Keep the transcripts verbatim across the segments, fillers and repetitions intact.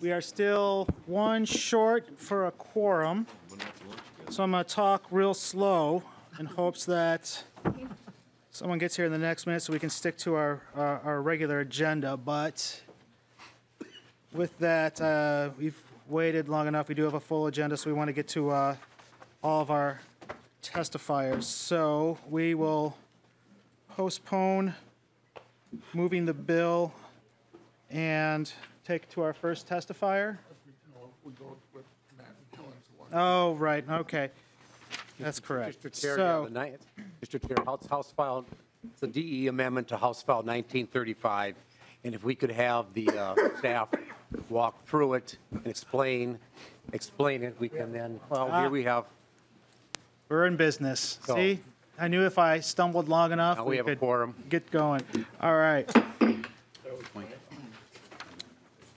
We are still one short for a quorum, so I'm going to talk real slow in hopes that someone gets here in the next minute so we can stick to our, our, our regular agenda. But with that, uh, we've waited long enough. We do have a full agenda, so we want to get to uh, all of our testifiers. So we will postpone moving the bill and take to our first testifier. Oh, right. Okay. That's correct. Mister Chair, so, yeah, the Mister Chair, House, House file, it's a D E amendment to House file nineteen thirty-five, and if we could have the uh, staff walk through it and explain, explain it, we can then. Well, ah, here we have. We're in business. So, see, I knew if I stumbled long enough, we, we have could a quorum. Get going. All right.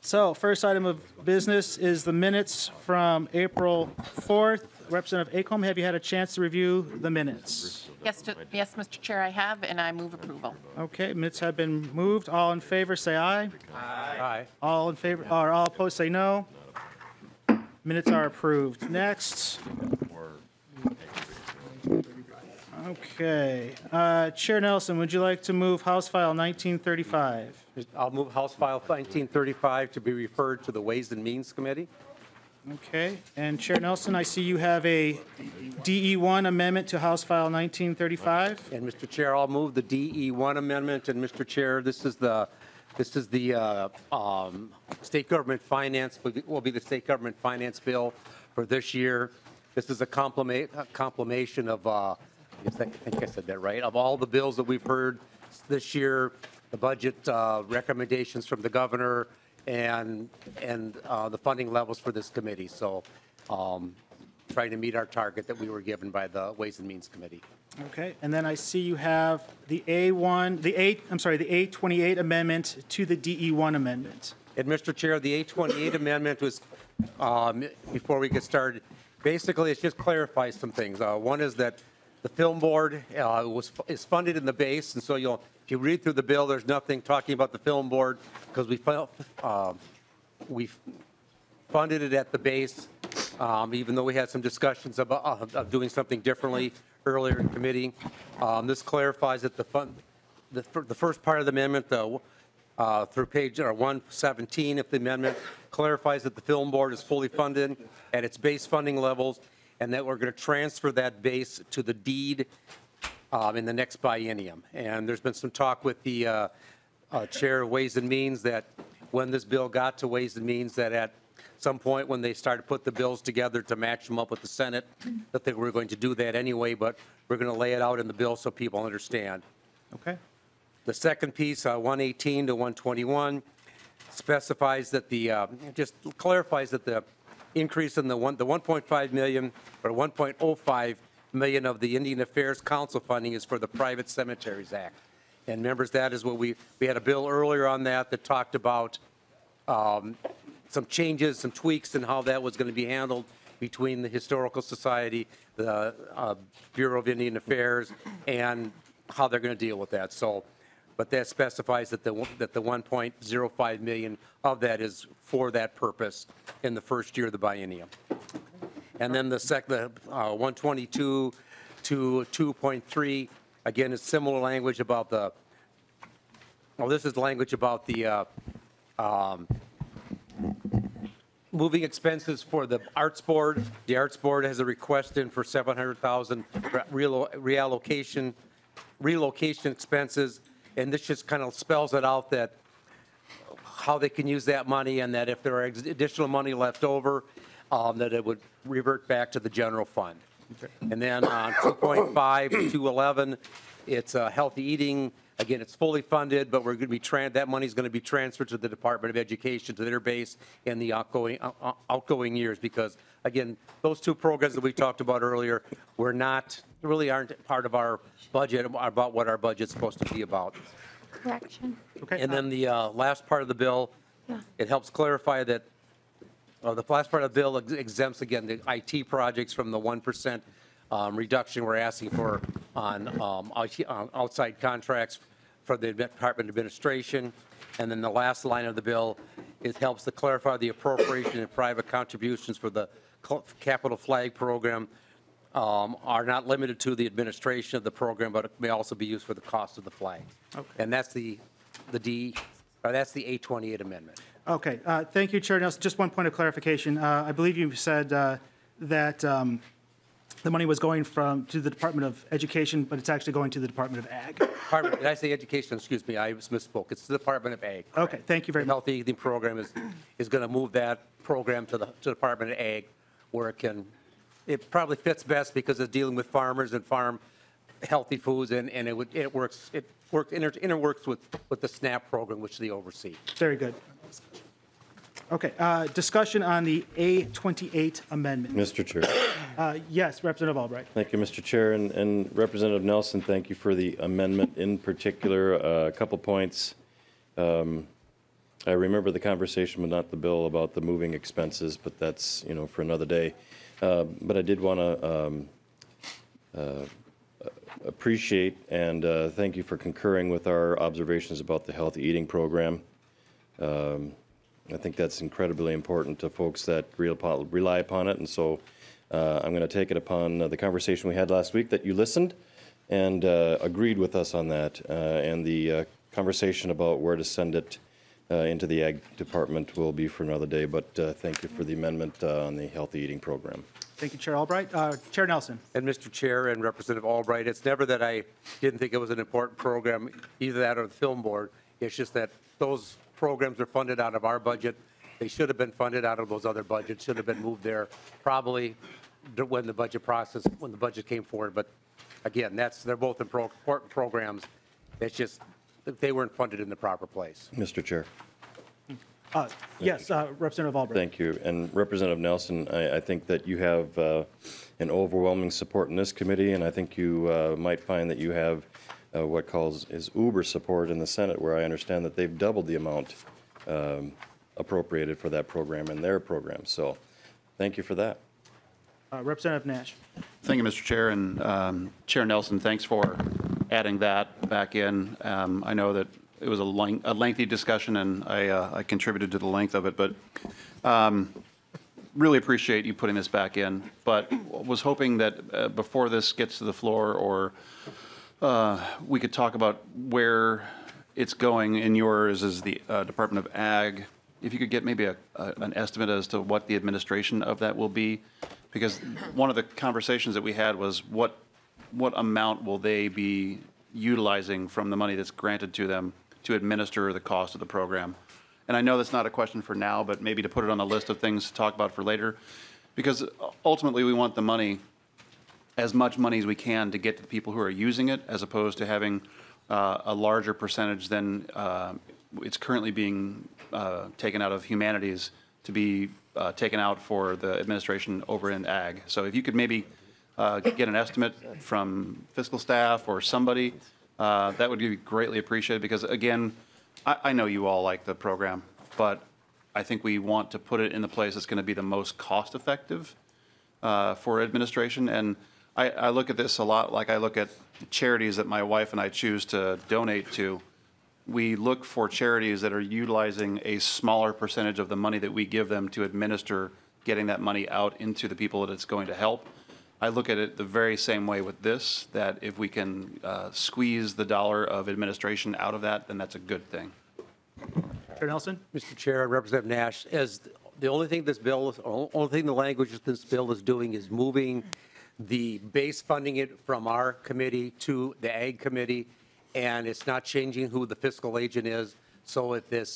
So, first item of business is the minutes from April fourth. Representative Acomb, have you had a chance to review the minutes? Yes, to, yes, Mister Chair, I have, and I move approval. Okay, minutes have been moved. All in favor, say aye. Aye. Aye. All in favor, or all opposed, say no. Minutes are approved. Next. Okay, uh, Chair Nelson, would you like to move House File nineteen thirty-five? I'll move House File nineteen thirty-five to be referred to the Ways and Means Committee. Okay, and Chair Nelson, I see you have a D E one amendment to House File nineteen thirty-five. And Mister Chair, I'll move the D E one amendment. And Mister Chair, this is the this is the uh, um, state government finance will be the state government finance bill for this year. This is a compliment a compilation of. Uh, I think I said that right. Of all the bills that we've heard this year, the budget uh, recommendations from the governor and and uh, the funding levels for this committee. So um, trying to meet our target that we were given by the Ways and Means Committee. Okay. And then I see you have the A one, the A, I'm sorry, the A twenty-eight amendment to the D E one amendment. And Mister Chair, the A twenty-eight amendment was, um, before we get started, basically it just clarifies some things. Uh, one is that the film board uh, was, is funded in the base, and so you'll, if you read through the bill, there's nothing talking about the film board because we uh, we funded it at the base, um, even though we had some discussions about uh, of doing something differently earlier in committee. Um, this clarifies that the fund, the, the first part of the amendment, the, uh, through page or one seventeen of the amendment, clarifies that the film board is fully funded at its base funding levels, and that we're going to transfer that base to the deed um, in the next biennium. And there's been some talk with the uh, uh, chair of Ways and Means that when this bill got to Ways and Means, that at some point when they started to put the bills together to match them up with the Senate, that they were going to do that anyway, but we're going to lay it out in the bill so people understand. Okay. The second piece, uh, one eighteen to one twenty-one, specifies that the, uh, just clarifies that the increase in the one the one point five million or one point oh five million of the Indian Affairs Council funding is for the Private Cemeteries Act, and members, that is what we we had a bill earlier on that that talked about um, some changes, some tweaks, and how that was going to be handled between the Historical Society, the uh, Bureau of Indian Affairs, and how they're going to deal with that. So, but that specifies that the that the one point oh five million of that is for that purpose in the first year of the biennium. And then the sec the uh, one twenty-two to two point three, again, is similar language about the. Oh, this is language about the uh, um, moving expenses for the Arts Board. The Arts Board has a request in for seven hundred thousand real reallocation relocation expenses. And this just kind of spells it out, that how they can use that money, and that if there are additional money left over, um, that it would revert back to the general fund. Okay. And then on two point five to two eleven, it's uh, healthy eating. Again, it's fully funded, but we're going to be tran that money is going to be transferred to the Department of Education, to their base in the outgoing uh, outgoing years, because again, those two programs that we talked about earlier were not really aren't part of our budget, about what our budget's supposed to be about. Correction. Okay. And then the uh, last part of the bill, yeah. It helps clarify that uh, the last part of the bill ex exempts again the I T projects from the one percent. Um, reduction we're asking for on um, outside contracts for the Department of Administration. And then the last line of the bill It helps to clarify the appropriation and private contributions for the Capital Flag program um, are not limited to the administration of the program, but it may also be used for the cost of the flag. Okay. And that's the the D, or that's the A twenty-eight amendment. Okay. Uh, thank you, Chair Nelson. Just one point of clarification. Uh, I believe you said uh, that um, the money was going from to the Department of Education, but it's actually going to the Department of Ag. Department, did I say education? Excuse me, I misspoke. It's the Department of Ag. Correct? Okay. Thank you very the much. The Healthy Eating Program is is going to move that program to the to the Department of Ag, where it can, it probably fits best because it's dealing with farmers and farm healthy foods, and, and it would it works it works inter, interworks with with the SNAP program, which they oversee. Very good. Okay. Uh, discussion on the A twenty-eight amendment. Mister Chair. Uh, yes, Representative Albright. Thank you, Mister Chair, and, and Representative Nelson. Thank you for the amendment. In particular, uh, a couple points. Um, I remember the conversation, but not the bill, about the moving expenses, but that's, you know, for another day. Uh, but I did want to um, uh, appreciate and uh, thank you for concurring with our observations about the healthy eating program. Um, I think that's incredibly important to folks that rely upon it, and so uh, I'm going to take it upon uh, the conversation we had last week that you listened and uh, agreed with us on that, uh, and the uh, conversation about where to send it Uh, into the Ag Department will be for another day, but uh, thank you for the amendment uh, on the healthy eating program. Thank you, Chair Albright. Uh, Chair Nelson. And Mister Chair and Representative Albright, it's never that I didn't think it was an important program, either that or the Film Board. It's just that those programs are funded out of our budget. They should have been funded out of those other budgets, should have been moved there probably when the budget process, when the budget came forward. But again, that's they're both important programs. It's just they weren't funded in the proper place. Mister Chair. Uh, yes, uh, Representative Albright. Thank you. And Representative Nelson, I, I think that you have uh, an overwhelming support in this committee, and I think you uh, might find that you have uh, what calls is uber support in the Senate, where I understand that they've doubled the amount um, appropriated for that program in their program. So thank you for that. Uh, Representative Nash. Thank you, Mister Chair. And um, Chair Nelson, thanks for adding that back in. Um, I know that it was a, leng a lengthy discussion, and I, uh, I contributed to the length of it, but um, really appreciate you putting this back in. But was hoping that uh, before this gets to the floor, or uh, we could talk about where it's going. In yours is the uh, Department of Ag. If you could get maybe a, a, an estimate as to what the administration of that will be, because one of the conversations that we had was what what amount will they be utilizing from the money that's granted to them to administer the cost of the program. And I know that's not a question for now, but maybe to put it on the list of things to talk about for later, because ultimately we want the money, as much money as we can, to get to the people who are using it, as opposed to having uh, a larger percentage than uh, it's currently being uh, taken out of humanities to be uh, taken out for the administration over in ag. So if you could maybe Uh, get an estimate from fiscal staff or somebody, uh, that would be greatly appreciated, because again, I, I know you all like the program, but I think we want to put it in the place that's going to be the most cost effective uh, for administration. And I, I look at this a lot like I look at charities that my wife and I choose to donate to. We look for charities that are utilizing a smaller percentage of the money that we give them to administer getting that money out into the people that it's going to help. I look at it the very same way with this, that if we can uh, squeeze the dollar of administration out of that, then that's a good thing. Chair Nelson. Mister Chair, Representative Nash, as the only thing this bill, is, only thing the language this bill is doing is moving the base funding it from our committee to the Ag Committee, and it's not changing who the fiscal agent is. So if this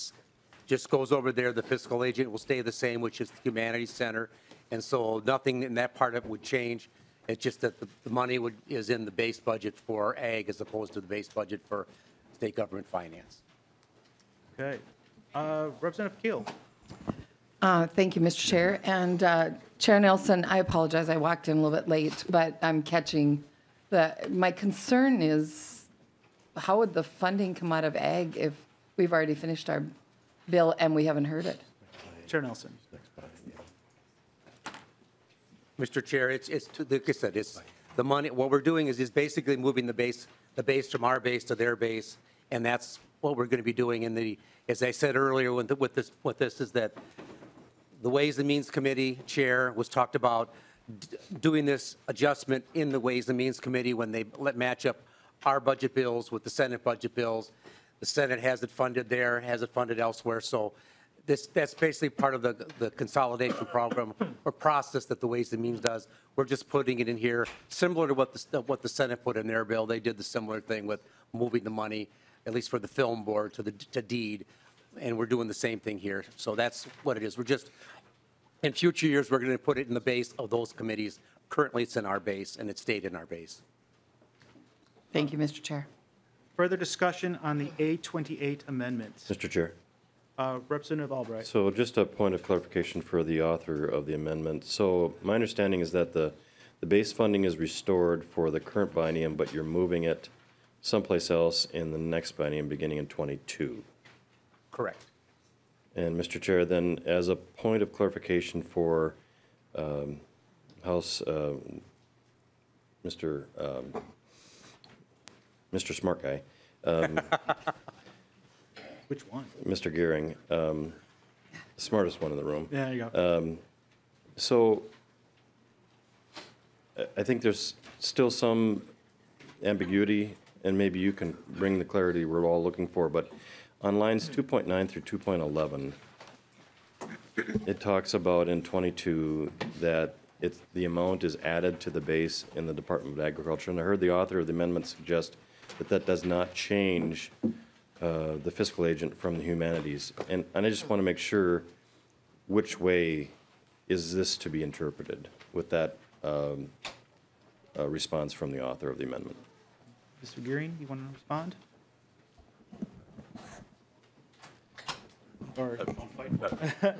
just goes over there, the fiscal agent will stay the same, which is the Humanities Center. And so nothing in that part of it would change. It's just that the, the money would, is in the base budget for ag as opposed to the base budget for state government finance. Okay. Uh, Representative Keel. Uh, thank you, Mister Chair. And uh, Chair Nelson, I apologize. I walked in a little bit late, but I'm catching the. My concern is how would the funding come out of ag if we've already finished our bill and we haven't heard it? Chair Nelson. Mister Chair, it's, it's like I said, it's the money. What we're doing is, is basically moving the base, the base from our base to their base, and that's what we're going to be doing in the, as I said earlier with, the, with this, with this is that the Ways and Means Committee chair was talked about d doing this adjustment in the Ways and Means Committee when they let match up our budget bills with the Senate budget bills. The Senate has it funded there, has it funded elsewhere. So this, that's basically part of the, the consolidation program or process that the Ways and Means does. We're just putting it in here, similar to what the, what the Senate put in their bill. They did the similar thing with moving the money, at least for the film board, to the to deed, and we're doing the same thing here. So that's what it is. We're just, in future years, we're going to put it in the base of those committees. Currently, it's in our base, and it stayed in our base. Thank you, Mister Chair. Further discussion on the A twenty-eight amendment. Mister Chair. Uh, Representative Albright. So just a point of clarification for the author of the amendment. So my understanding is that the, the base funding is restored for the current biennium, but you're moving it someplace else in the next biennium beginning in twenty-two. Correct. And Mister Chair, then as a point of clarification for um, House, uh, Mister Um, Mister Smart Guy. Um, Which one? Mister Gearing, um, smartest one in the room. Yeah, you go. Um, so I think there's still some ambiguity, and maybe you can bring the clarity we're all looking for, but on lines two point nine through two point eleven, it talks about in twenty-two that it's, the amount is added to the base in the Department of Agriculture, and I heard the author of the amendment suggest that that does not change uh, the fiscal agent from the humanities. And, and I just want to make sure which way is this to be interpreted with that um, uh, response from the author of the amendment. Mister Gearing, you want to respond? Or uh,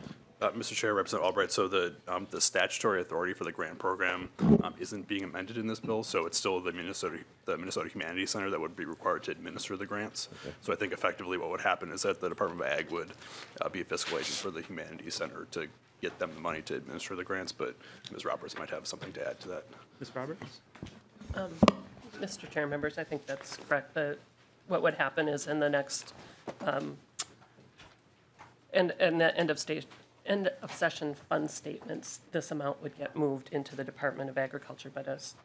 uh, Mister Chair, Representative Albright, so the, um, the statutory authority for the grant program um, isn't being amended in this bill, so it's still the Minnesota the Minnesota Humanities Center that would be required to administer the grants. Okay. So I think effectively what would happen is that the Department of Ag would uh, be a fiscal agent for the Humanities Center to get them the money to administer the grants, but Miz Roberts might have something to add to that. Miz Roberts? Um, Mister Chair, members, I think that's correct. The, what would happen is in the next um, and, and the end of stage end of session fund statements, this amount would get moved into the Department of Agriculture, but as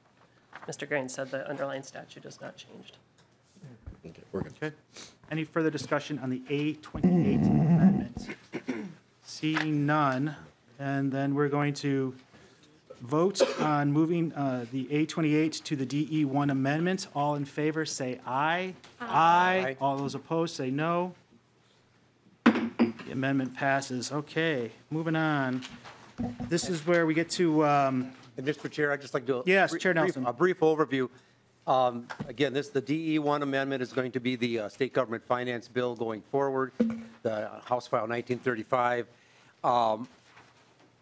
Mister Grain said, the underlying statute has not changed. Okay, we're good. Okay. Any further discussion on the A twenty-eight amendment? Seeing none, and then we're going to vote on moving uh, the A twenty-eight to the D E one amendment. All in favor, say aye. Aye. Aye. Aye. All those opposed, say no. The amendment passes. Okay, moving on. This is where we get to. Um, and Mister Chair, I'd just like to do yes, Chair Nelson. Brief, a brief overview. Um, again, this the D E one amendment is going to be the uh, state government finance bill going forward, the House File nineteen thirty-five. Um,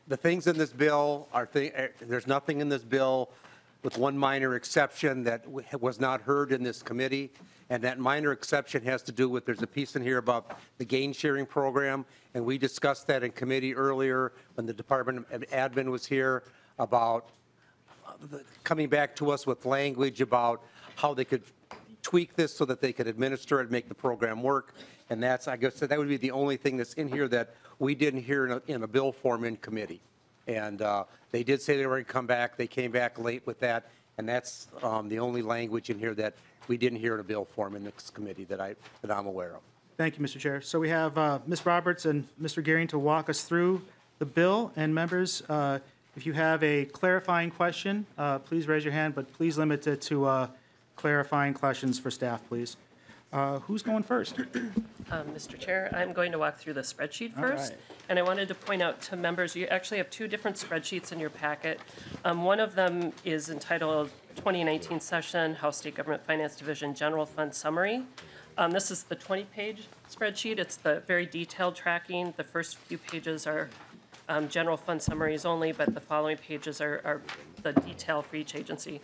the things in this bill are th uh, there's nothing in this bill, with one minor exception that w was not heard in this committee. And that minor exception has to do with, there's a piece in here about the gain sharing program, and we discussed that in committee earlier when the Department of Admin was here about the, coming back to us with language about how they could tweak this so that they could administer it and make the program work. And that's, I guess, that would be the only thing that's in here that we didn't hear in a, in a bill form in committee. And uh, they did say they were going to come back. They came back late with that, and that's um, the only language in here that we didn't hear in a bill form in this committee that, I, that I'm aware of. Thank you, Mister Chair. So we have uh, Miz Roberts and Mister Gearing to walk us through the bill. And members, uh, if you have a clarifying question, uh, please raise your hand, but please limit it to uh, clarifying questions for staff, please. Uh, who's going first? Um, Mister Chair, I'm going to walk through the spreadsheet first. Right. And I wanted to point out to members, you actually have two different spreadsheets in your packet. Um, one of them is entitled twenty nineteen Session House State Government Finance Division General Fund Summary. Um, this is the twenty page spreadsheet. It's the very detailed tracking. The first few pages are um, general fund summaries only, but the following pages are, are the detail for each agency.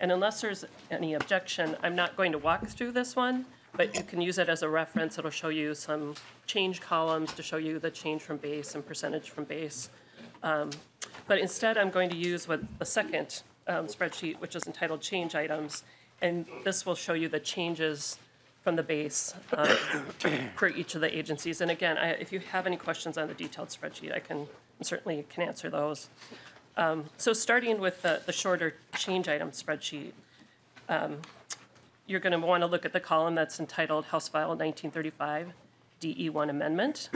And unless there's any objection, I'm not going to walk through this one, but you can use it as a reference. It'll show you some change columns to show you the change from base and percentage from base. Um, but instead, I'm going to use what the second um, spreadsheet, which is entitled Change Items, and this will show you the changes from the base um, for each of the agencies. And again, I, if you have any questions on the detailed spreadsheet, I can certainly can answer those. Um, so starting with the, the shorter change item spreadsheet, um, you're going to want to look at the column that's entitled House File nineteen thirty-five D E one Amendment.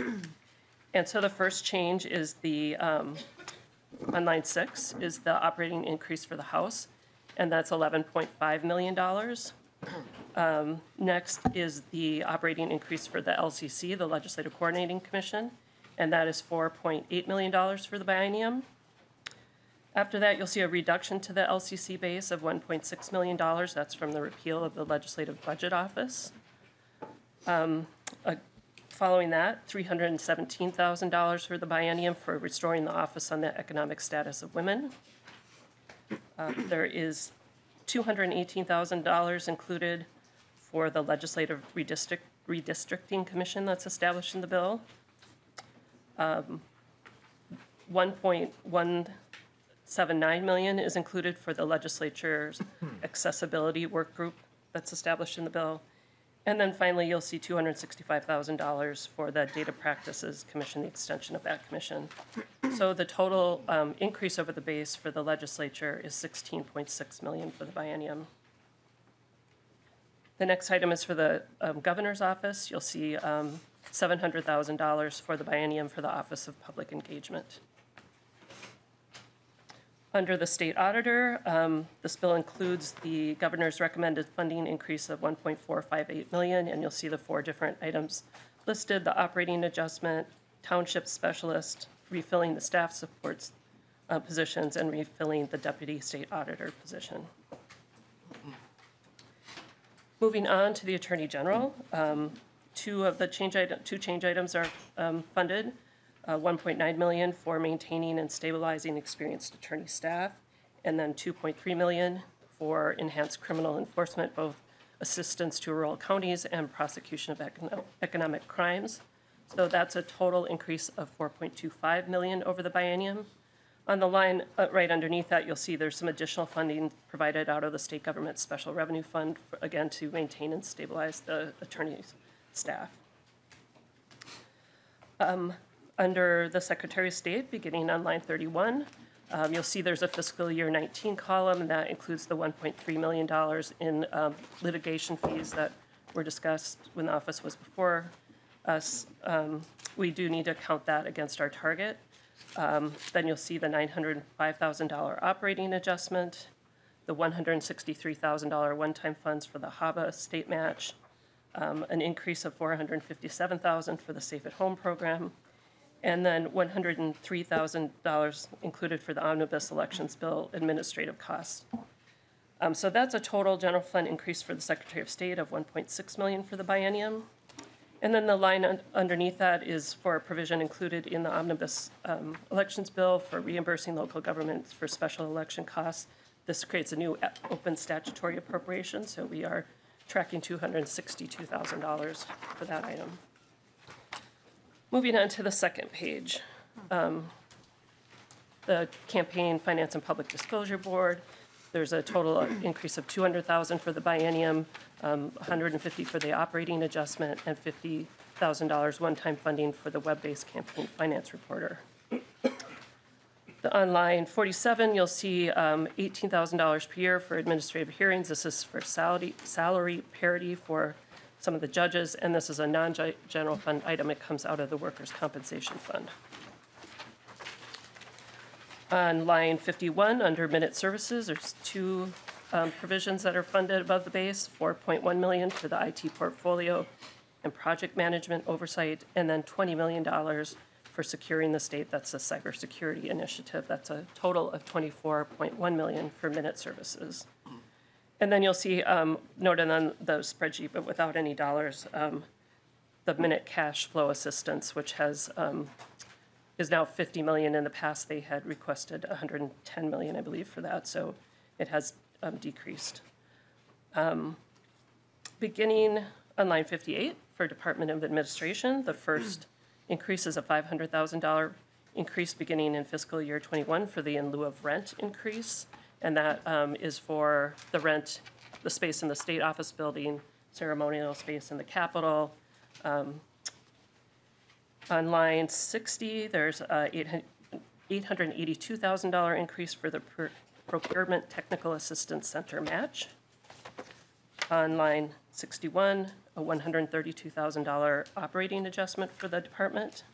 And so the first change is the, um, on line six, is the operating increase for the House, and that's eleven point five million dollars. Um, next is the operating increase for the L C C, the Legislative Coordinating Commission, and that is four point eight million dollars for the biennium. After that, you'll see a reduction to the L C C base of one point six million dollars. That's from the repeal of the Legislative Budget Office. Um, uh, following that, three hundred seventeen thousand dollars for the biennium for restoring the Office on the Economic Status of Women. Uh, there is two hundred eighteen thousand dollars included for the Legislative Redistrict Redistricting Commission that's established in the bill. Um, one point one seven nine million dollars is included for the legislature's accessibility work group that's established in the bill. And then finally, you'll see two hundred sixty-five thousand dollars for the Data Practices Commission, the extension of that commission. So the total um, increase over the base for the legislature is sixteen point six million dollars for the biennium. The next item is for the um, governor's office. You'll see um, seven hundred thousand dollars for the biennium for the Office of Public Engagement. Under the state auditor, um, this bill includes the governor's recommended funding increase of one point four five eight million dollars, and you'll see the four different items listed: the operating adjustment, township specialist, refilling the staff supports uh, positions, and refilling the deputy state auditor position. Moving on to the attorney general, um, two of the change item, two change items are um, funded. Uh, one point nine million dollars for maintaining and stabilizing experienced attorney staff, and then two point three million dollars for enhanced criminal enforcement, both assistance to rural counties and prosecution of econo economic crimes. So that's a total increase of four point two five million dollars over the biennium. On the line uh, right underneath that, you'll see there's some additional funding provided out of the state government special revenue fund, for, again, to maintain and stabilize the attorney's staff. Um, Under the Secretary of State, beginning on line thirty-one, um, you'll see there's a fiscal year nineteen column, and that includes the one point three million dollars in um, litigation fees that were discussed when the office was before us. Um, we do need to count that against our target. Um, then you'll see the nine hundred five thousand dollars operating adjustment, the one hundred sixty-three thousand dollars one-time funds for the HABA state match, um, an increase of four hundred fifty-seven thousand dollars for the Safe at Home program, and then one hundred three thousand dollars included for the Omnibus Elections Bill administrative costs. Um, so that's a total general fund increase for the Secretary of State of one point six million dollars for the biennium. And then the line un underneath that is for a provision included in the Omnibus um, Elections Bill for reimbursing local governments for special election costs. This creates a new open statutory appropriation, so we are tracking two hundred sixty-two thousand dollars for that item. Moving on to the second page, um, the Campaign Finance and Public Disclosure Board, there's a total increase of two hundred thousand dollars for the biennium, um, one hundred fifty thousand dollars for the operating adjustment, and fifty thousand dollars one-time funding for the web-based campaign finance reporter. The online forty-seven, you'll see um, eighteen thousand dollars per year for administrative hearings. This is for salary, salary parity for some of the judges, and this is a non-general fund item. It comes out of the Workers' Compensation Fund. On line fifty-one, under Minute Services, there's two um, provisions that are funded above the base, four point one million dollars for the I T portfolio and project management oversight, and then twenty million dollars for securing the state. That's a cybersecurity initiative. That's a total of twenty-four point one million dollars for Minute Services. And then you'll see, um, noted on the spreadsheet, but without any dollars, um, the minute cash flow assistance, which has um, is now fifty million dollars. In the past, they had requested one hundred ten million dollars, I believe, for that. So it has um, decreased. Um, beginning on line fifty-eight for Department of Administration, the first increase is a five hundred thousand dollars increase beginning in fiscal year twenty-one for the in lieu of rent increase. And that um, is for the rent, the space in the state office building, ceremonial space in the Capitol. Um, on line sixty, there's a eight hundred eighty-two thousand dollars increase for the Procurement Technical Assistance Center match. On line sixty-one, a one hundred thirty-two thousand dollars operating adjustment for the department.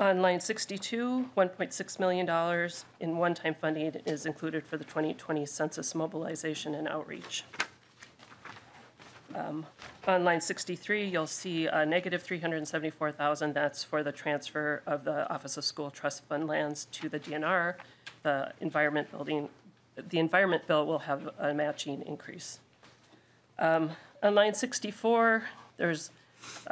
On line sixty-two, one point six million dollars in one-time funding is included for the twenty twenty census mobilization and outreach. Um, on line sixty-three, you'll see a negative three hundred seventy-four thousand dollars. That's for the transfer of the Office of School Trust Fund lands to the D N R. The environment building, the environment bill will have a matching increase. Um, on line sixty-four, there's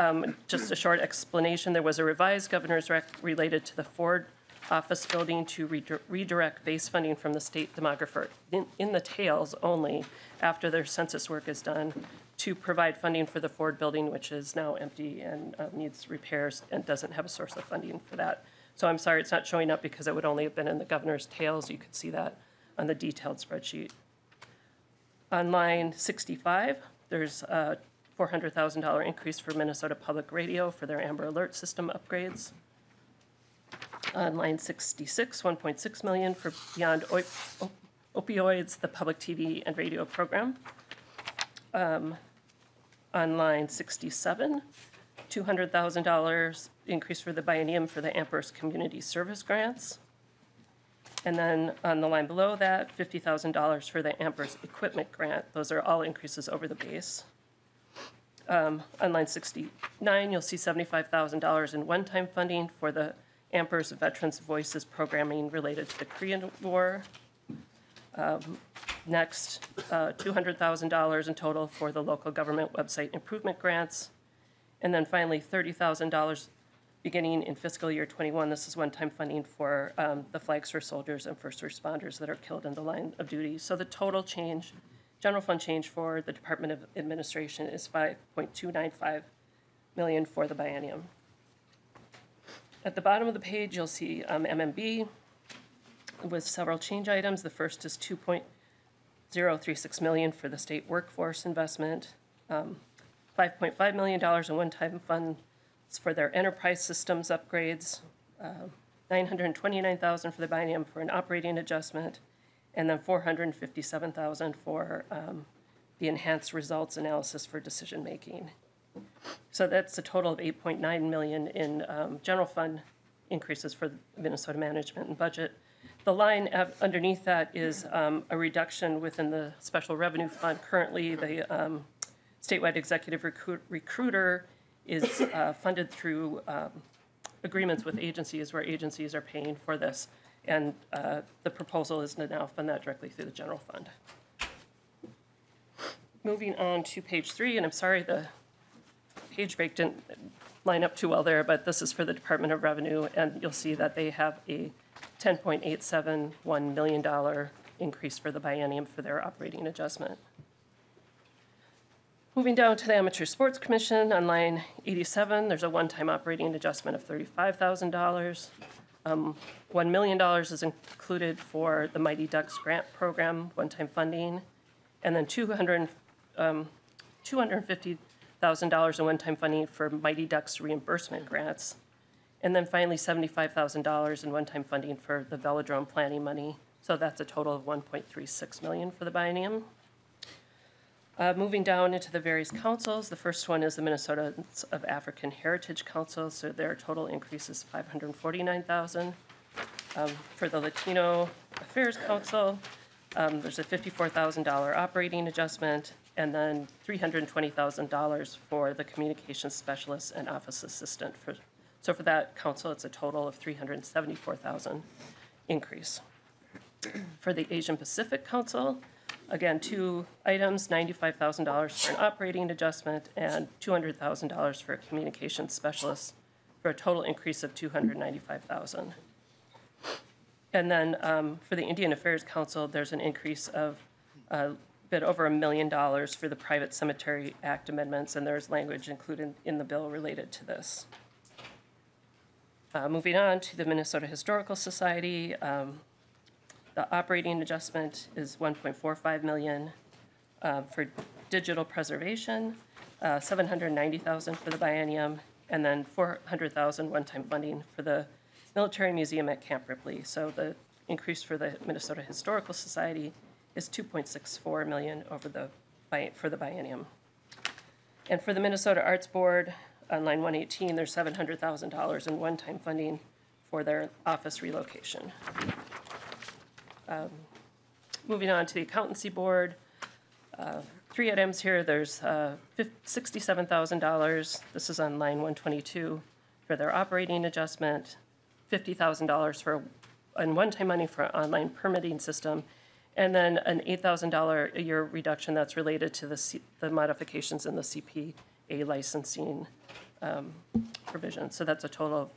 Um, just a short explanation. There was a revised governor's rec related to the Ford office building to re redirect base funding from the state demographer in, in the tails only after their census work is done to provide funding for the Ford building, which is now empty and uh, needs repairs and doesn't have a source of funding for that. So I'm sorry it's not showing up because it would only have been in the governor's tails. You could see that on the detailed spreadsheet. On line sixty-five, there's a uh, four hundred thousand dollars increase for Minnesota Public Radio for their Amber Alert system upgrades. On line sixty-six, one point six million dollars for Beyond Op Op Opioids, the public T V and radio program. Um, on line sixty-seven, two hundred thousand dollars increase for the biennium for the Amherst Community Service Grants. And then on the line below that, fifty thousand dollars for the Amherst Equipment Grant. Those are all increases over the base. Um, on line sixty-nine, you'll see seventy-five thousand dollars in one-time funding for the Amherst Veterans Voices programming related to the Korean War. Um, next, uh, two hundred thousand dollars in total for the local government website improvement grants. And then finally, thirty thousand dollars beginning in fiscal year twenty-one. This is one-time funding for um, the flags for soldiers and first responders that are killed in the line of duty. So the total change, general fund change for the Department of Administration is five point two nine five million dollars for the biennium. At the bottom of the page, you'll see um, M M B with several change items. The first is two point zero three six million dollars for the state workforce investment, um, five point five million dollars in one-time funds for their enterprise systems upgrades, uh, nine hundred twenty-nine thousand dollars for the biennium for an operating adjustment, and then four hundred fifty-seven thousand dollars for um, the enhanced results analysis for decision making. So that's a total of eight point nine million dollars in um, general fund increases for Minnesota management and budget. The line underneath that is um, a reduction within the special revenue fund. Currently, the um, statewide executive recruit recruiter is uh, funded through um, agreements with agencies where agencies are paying for this. And uh, the proposal is to now fund that directly through the general fund. Moving on to page three, and I'm sorry the page break didn't line up too well there, but this is for the Department of Revenue, and you'll see that they have a ten point eight seven one million dollars increase for the biennium for their operating adjustment. Moving down to the Amateur Sports Commission, on line eighty-seven, there's a one-time operating adjustment of thirty-five thousand dollars. Um, one million dollars is included for the Mighty Ducks grant program, one-time funding, and then two hundred, um, two hundred fifty thousand dollars in one-time funding for Mighty Ducks reimbursement grants, and then finally seventy-five thousand dollars in one-time funding for the velodrome planning money. So that's a total of one point three six million dollars for the biennium. Uh, moving down into the various councils, the first one is the Minnesotans of African Heritage Council, so their total increase is five hundred forty-nine thousand dollars. Um, for the Latino Affairs Council, um, there's a fifty-four thousand dollars operating adjustment, and then three hundred twenty thousand dollars for the Communications Specialist and Office Assistant. For, so for that council, it's a total of three hundred seventy-four thousand dollars increase. For the Asian Pacific Council, again, two items, ninety-five thousand dollars for an operating adjustment and two hundred thousand dollars for a communications specialist for a total increase of two hundred ninety-five thousand dollars. And then um, for the Indian Affairs Council, there's an increase of a bit over a million dollars for the Private Cemetery Act amendments, and there's language included in the bill related to this. Uh, moving on to the Minnesota Historical Society, um, the operating adjustment is one point four five million dollars uh, for digital preservation, uh, seven hundred ninety thousand dollars for the biennium, and then four hundred thousand dollars one-time funding for the military museum at Camp Ripley. So the increase for the Minnesota Historical Society is two point six four million dollars over the for the biennium. And for the Minnesota Arts Board, on line one eighteen, there's seven hundred thousand dollars in one-time funding for their office relocation. Um, moving on to the Accountancy Board, uh, three items here. There's uh, sixty-seven thousand dollars, this is on line one twenty-two, for their operating adjustment, fifty thousand dollars for and one-time money for online permitting system, and then an eight thousand dollars a year reduction that's related to the, C the modifications in the C P A licensing um, provision. So that's a total of,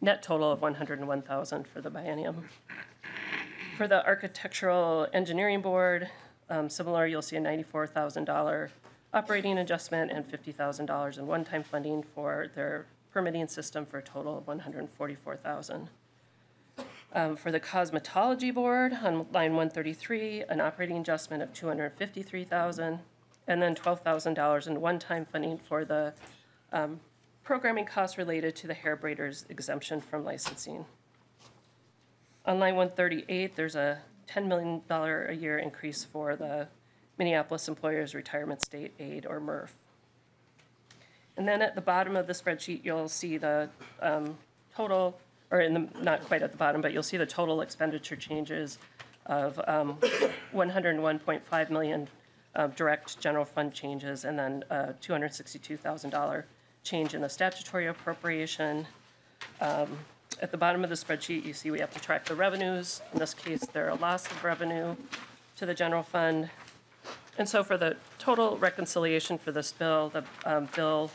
net total of one hundred one thousand dollars for the biennium. For the Architectural Engineering Board, um, similar, you'll see a ninety-four thousand dollars operating adjustment and fifty thousand dollars in one-time funding for their permitting system for a total of one hundred forty-four thousand dollars. Um, for the Cosmetology Board, on line one thirty-three, an operating adjustment of two hundred fifty-three thousand dollars, and then twelve thousand dollars in one-time funding for the um, programming costs related to the hair braiders' exemption from licensing. On line one thirty-eight, there's a ten million dollars a year increase for the Minneapolis Employers Retirement State Aid, or M E R F. And then at the bottom of the spreadsheet, you'll see the um, total, or in the, not quite at the bottom, but you'll see the total expenditure changes of um, one hundred one point five million dollars uh, direct general fund changes, and then uh, two hundred sixty-two thousand dollars change in the statutory appropriation. Um, at the bottom of the spreadsheet, you see we have to track the revenues. In this case, there are a loss of revenue to the general fund. And so for the total reconciliation for this bill, the um, bill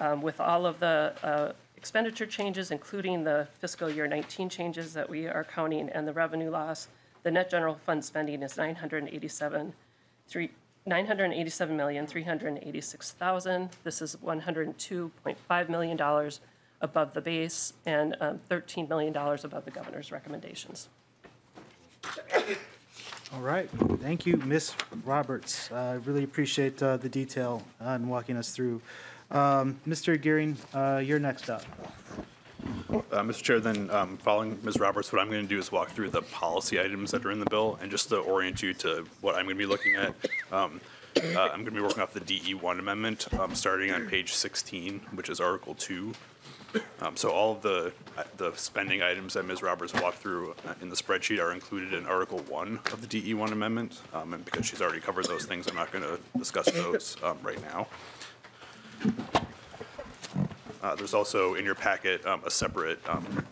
um, with all of the uh, expenditure changes, including the fiscal year nineteen changes that we are counting and the revenue loss, the net general fund spending is nine hundred eighty-seven million three hundred eighty-six thousand. This is one hundred two point five million dollars above the base and um, thirteen million dollars above the governor's recommendations. All right, thank you, Miz Roberts. I uh, really appreciate uh, the detail on uh, walking us through. Um, Mister Gearing, uh, you're next up. Uh, Mister Chair, then um, following Miz Roberts, what I'm going to do is walk through the policy items that are in the bill, and just to orient you to what I'm going to be looking at. Um, uh, I'm going to be working off the D E one amendment, um, starting on page sixteen, which is Article two. Um, so all of the, uh, the spending items that Miz Roberts walked through in the spreadsheet are included in Article one of the D E one amendment, um, and because she's already covered those things, I'm not going to discuss those um, right now. Uh, there's also in your packet um, a separate um,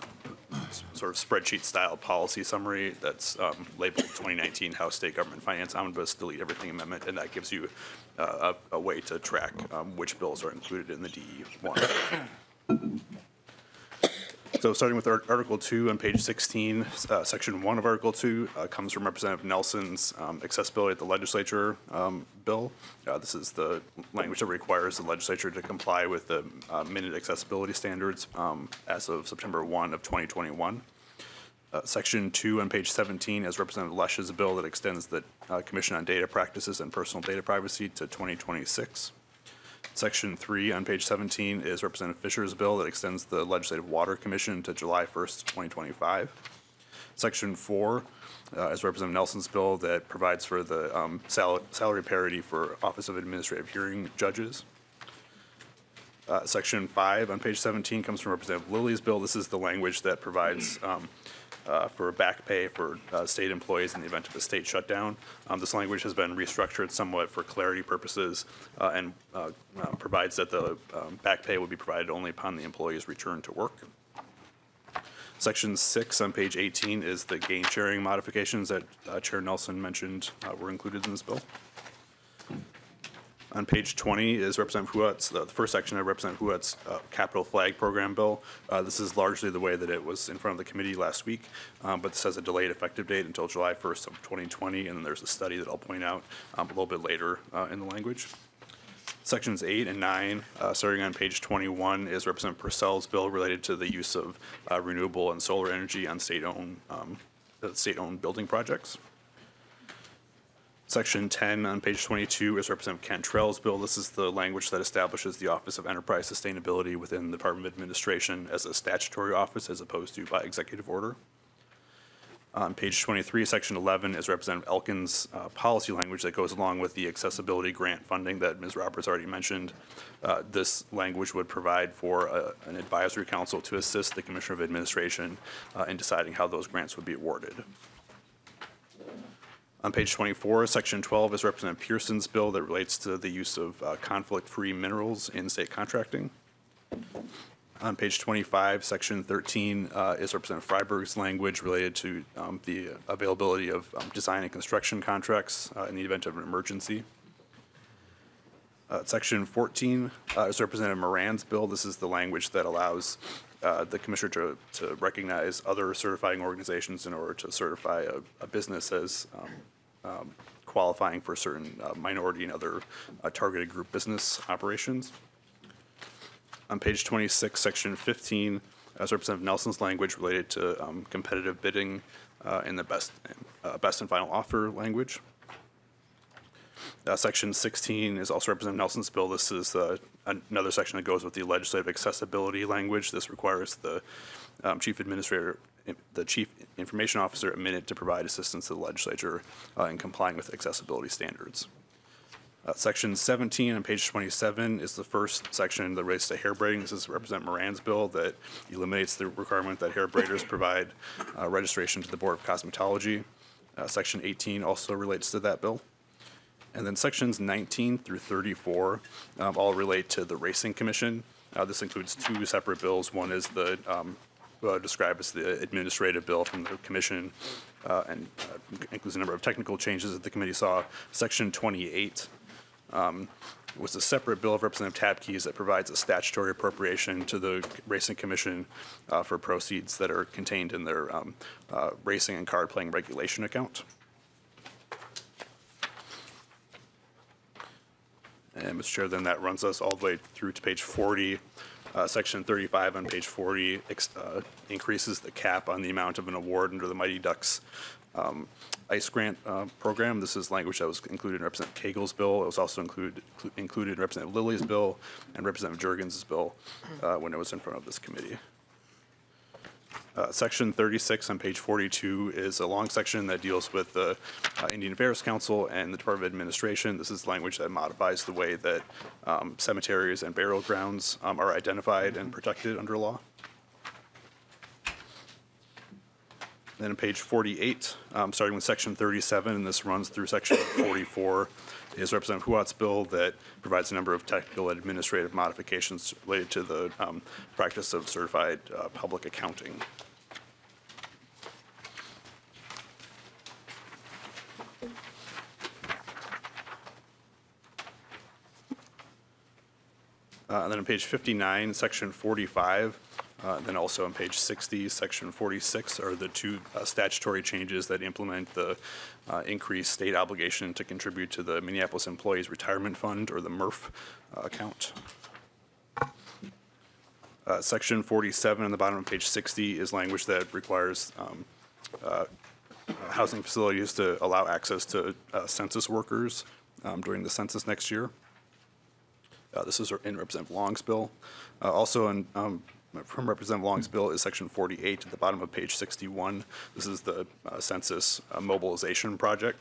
sort of spreadsheet style policy summary that's um, labeled twenty nineteen House State Government Finance Omnibus Delete Everything Amendment, and that gives you uh, a, a way to track um, which bills are included in the D E one. So starting with Article two on page sixteen, uh, Section one of Article two uh, comes from Representative Nelson's um, accessibility at the legislature um, bill. Uh, this is the language that requires the legislature to comply with the uh, minute accessibility standards um, as of September first of twenty twenty-one. Uh, Section two on page seventeen is Representative Lesh's bill that extends the uh, Commission on Data Practices and Personal Data Privacy to twenty twenty-six. Section three on page seventeen is Representative Fisher's bill that extends the Legislative Water Commission to July first, twenty twenty-five. Section four uh, is Representative Nelson's bill that provides for the um, sal salary parity for Office of Administrative Hearing Judges. Uh, section five on page seventeen comes from Representative Lilly's bill. This is the language that provides um, Uh, for back pay for uh, state employees in the event of a state shutdown. Um, this language has been restructured somewhat for clarity purposes uh, and uh, uh, provides that the um, back pay will be provided only upon the employee's return to work. Section six on page eighteen is the gain sharing modifications that uh, Chair Nelson mentioned uh, were included in this bill. On page twenty is Representative Huat's, the first section of Representative Huat's uh, Capital Flag Program bill. Uh, this is largely the way that it was in front of the committee last week, um, but this has a delayed effective date until July first of twenty twenty, and then there's a study that I'll point out um, a little bit later uh, in the language. Sections eight and nine, uh, starting on page twenty-one, is Representative Purcell's bill related to the use of uh, renewable and solar energy on state-owned um, state-owned building projects. Section ten on page twenty-two is Representative Cantrell's bill. This is the language that establishes the Office of Enterprise Sustainability within the Department of Administration as a statutory office as opposed to by executive order. On page twenty-three, section eleven is Representative Elkins' uh, policy language that goes along with the accessibility grant funding that Miz Roberts already mentioned. Uh, this language would provide for a, an advisory council to assist the Commissioner of Administration uh, in deciding how those grants would be awarded. On page twenty-four, section twelve is Representative Pearson's bill that relates to the use of uh, conflict-free minerals in state contracting. On page twenty-five, section thirteen uh, is Representative Freiberg's language related to um, the availability of um, design and construction contracts uh, in the event of an emergency. Uh, section fourteen uh, is Representative Moran's bill. This is the language that allows uh, the commissioner to, to recognize other certifying organizations in order to certify a, a business as um, um, qualifying for certain uh, minority and other uh, targeted group business operations. On page twenty-six, section fifteen, as Representative Nelson's language related to um, competitive bidding uh, in the best, uh, best and final offer language. Uh, section sixteen is also Representative Nelson's bill. This is uh, another section that goes with the legislative accessibility language. This requires the um, chief administrator, the chief information officer, a minute to provide assistance to the legislature uh, in complying with accessibility standards. Uh, section seventeen on page twenty-seven is the first section that relates to hair braiding. This is Representative Moran's bill that eliminates the requirement that hair braiders provide uh, registration to the Board of Cosmetology. Uh, section eighteen also relates to that bill. And then sections nineteen through thirty-four um, all relate to the Racing Commission. Uh, this includes two separate bills. One is the um, uh, described as the administrative bill from the commission uh, and uh, includes a number of technical changes that the committee saw. Section twenty-eight Um, was a separate bill of Representative Tabke's that provides a statutory appropriation to the Racing Commission uh, for proceeds that are contained in their um, uh, racing and card playing regulation account. And Mister Chair, then that runs us all the way through to page forty. Uh, section thirty-five on page forty uh, increases the cap on the amount of an award under the Mighty Ducks Um, ICE grant uh, program. This is language that was included in Representative Cagel's bill. It was also include, cl- included in Representative Lilly's bill and Representative Juergens' bill uh, when it was in front of this committee. Uh, section thirty-six on page forty-two is a long section that deals with the uh, Indian Affairs Council and the Department of Administration. This is language that modifies the way that um, cemeteries and burial grounds um, are identified and protected under law. Then on page forty-eight, um, starting with section thirty-seven, and this runs through section forty-four, is Representative Huat's bill that provides a number of technical and administrative modifications related to the um, practice of certified uh, public accounting. Uh, and then on page fifty-nine, section forty-five, Uh, then also on page sixty, section forty-six are the two uh, statutory changes that implement the uh, increased state obligation to contribute to the Minneapolis Employees Retirement Fund, or the M E R F uh, account. Uh, section forty-seven on the bottom of page sixty is language that requires um, uh, housing facilities to allow access to uh, census workers um, during the census next year. Uh, this is in Representative Long's bill. Uh, also in um, From Representative Long's bill is section forty-eight at the bottom of page sixty-one. This is the uh, census uh, mobilization project.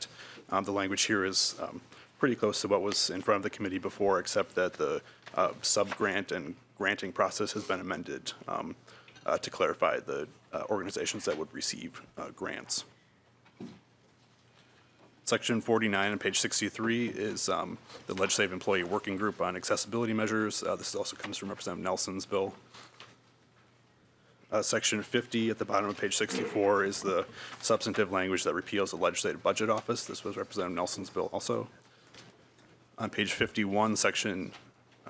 Um, the language here is um, pretty close to what was in front of the committee before, except that the uh, sub-grant and granting process has been amended um, uh, to clarify the uh, organizations that would receive uh, grants. Section forty-nine on page sixty-three is um, the Legislative Employee Working Group on Accessibility Measures. Uh, this also comes from Representative Nelson's bill. Uh, section fifty at the bottom of page sixty-four is the substantive language that repeals the Legislative Budget Office. This was Representative Nelson's bill also. On page fifty-one, section,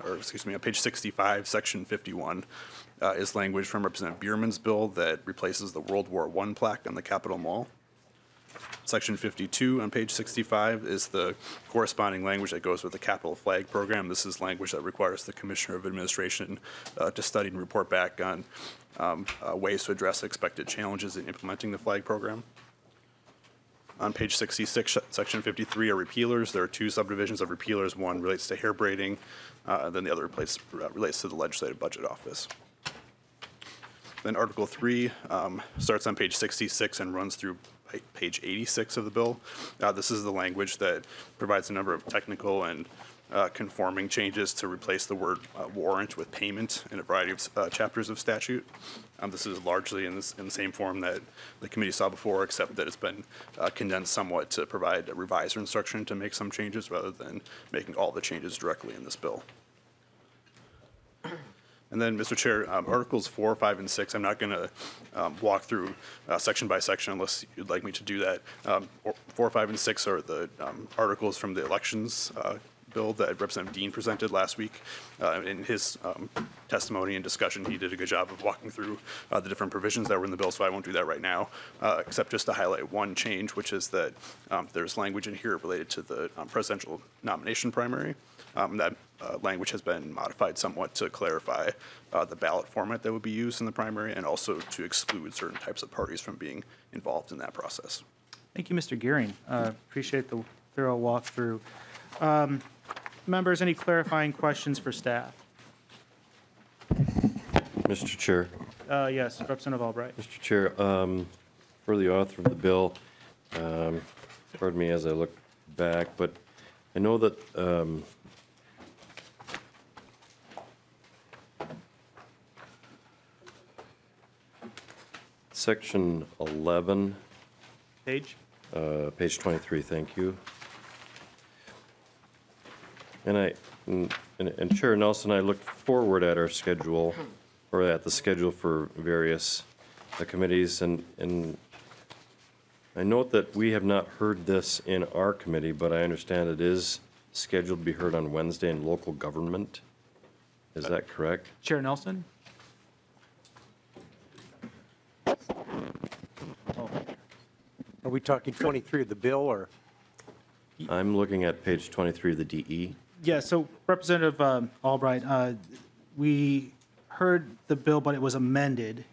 or excuse me, on page sixty-five, section fifty-one uh, is language from Representative Bierman's bill that replaces the World War One plaque on the Capitol Mall. Section fifty-two on page sixty-five is the corresponding language that goes with the Capitol Flag Program. This is language that requires the Commissioner of Administration uh, to study and report back on um, uh, ways to address expected challenges in implementing the flag program. On page sixty-six, section fifty-three are repealers. There are two subdivisions of repealers. One relates to hair braiding, uh, then the other relates, uh, relates to the Legislative Budget Office. Then Article three um, starts on page sixty-six and runs through page eighty-six of the bill. Uh, this is the language that provides a number of technical and uh, conforming changes to replace the word uh, warrant with payment in a variety of uh, chapters of statute. Um, this is largely in, this, in the same form that the committee saw before, except that it's been uh, condensed somewhat to provide a revisor instruction to make some changes rather than making all the changes directly in this bill. And then, Mister Chair, um, Articles four, five, and six, I'm not going to um, walk through uh, section by section unless you'd like me to do that. Um, four, five, and six are the um, articles from the Elections uh, Bill that Representative Dean presented last week. Uh, in his um, testimony and discussion, he did a good job of walking through uh, the different provisions that were in the bill, so I won't do that right now, uh, except just to highlight one change, which is that um, there's language in here related to the um, presidential nomination primary. Um, that uh, language has been modified somewhat to clarify uh, the ballot format that would be used in the primary and also to exclude certain types of parties from being involved in that process. Thank you, Mister Gearing. Uh, appreciate the thorough walkthrough. Um, members, any clarifying questions for staff? Mister Chair. Uh, yes, Representative Albright. Mister Chair, um, for the author of the bill, um, pardon me as I look back, but I know that um, Section eleven, page uh, page twenty-three. Thank you. And I and, and Chair Nelson, I looked forward at our schedule, or at the schedule for various uh, committees, and and I note that we have not heard this in our committee, but I understand it is scheduled to be heard on Wednesday in local government. Is that correct, Chair Nelson? Are we talking twenty-three of the bill, or? I'm looking at page twenty-three of the D E. Yeah, so Representative um, Albright, uh, we heard the bill, but it was amended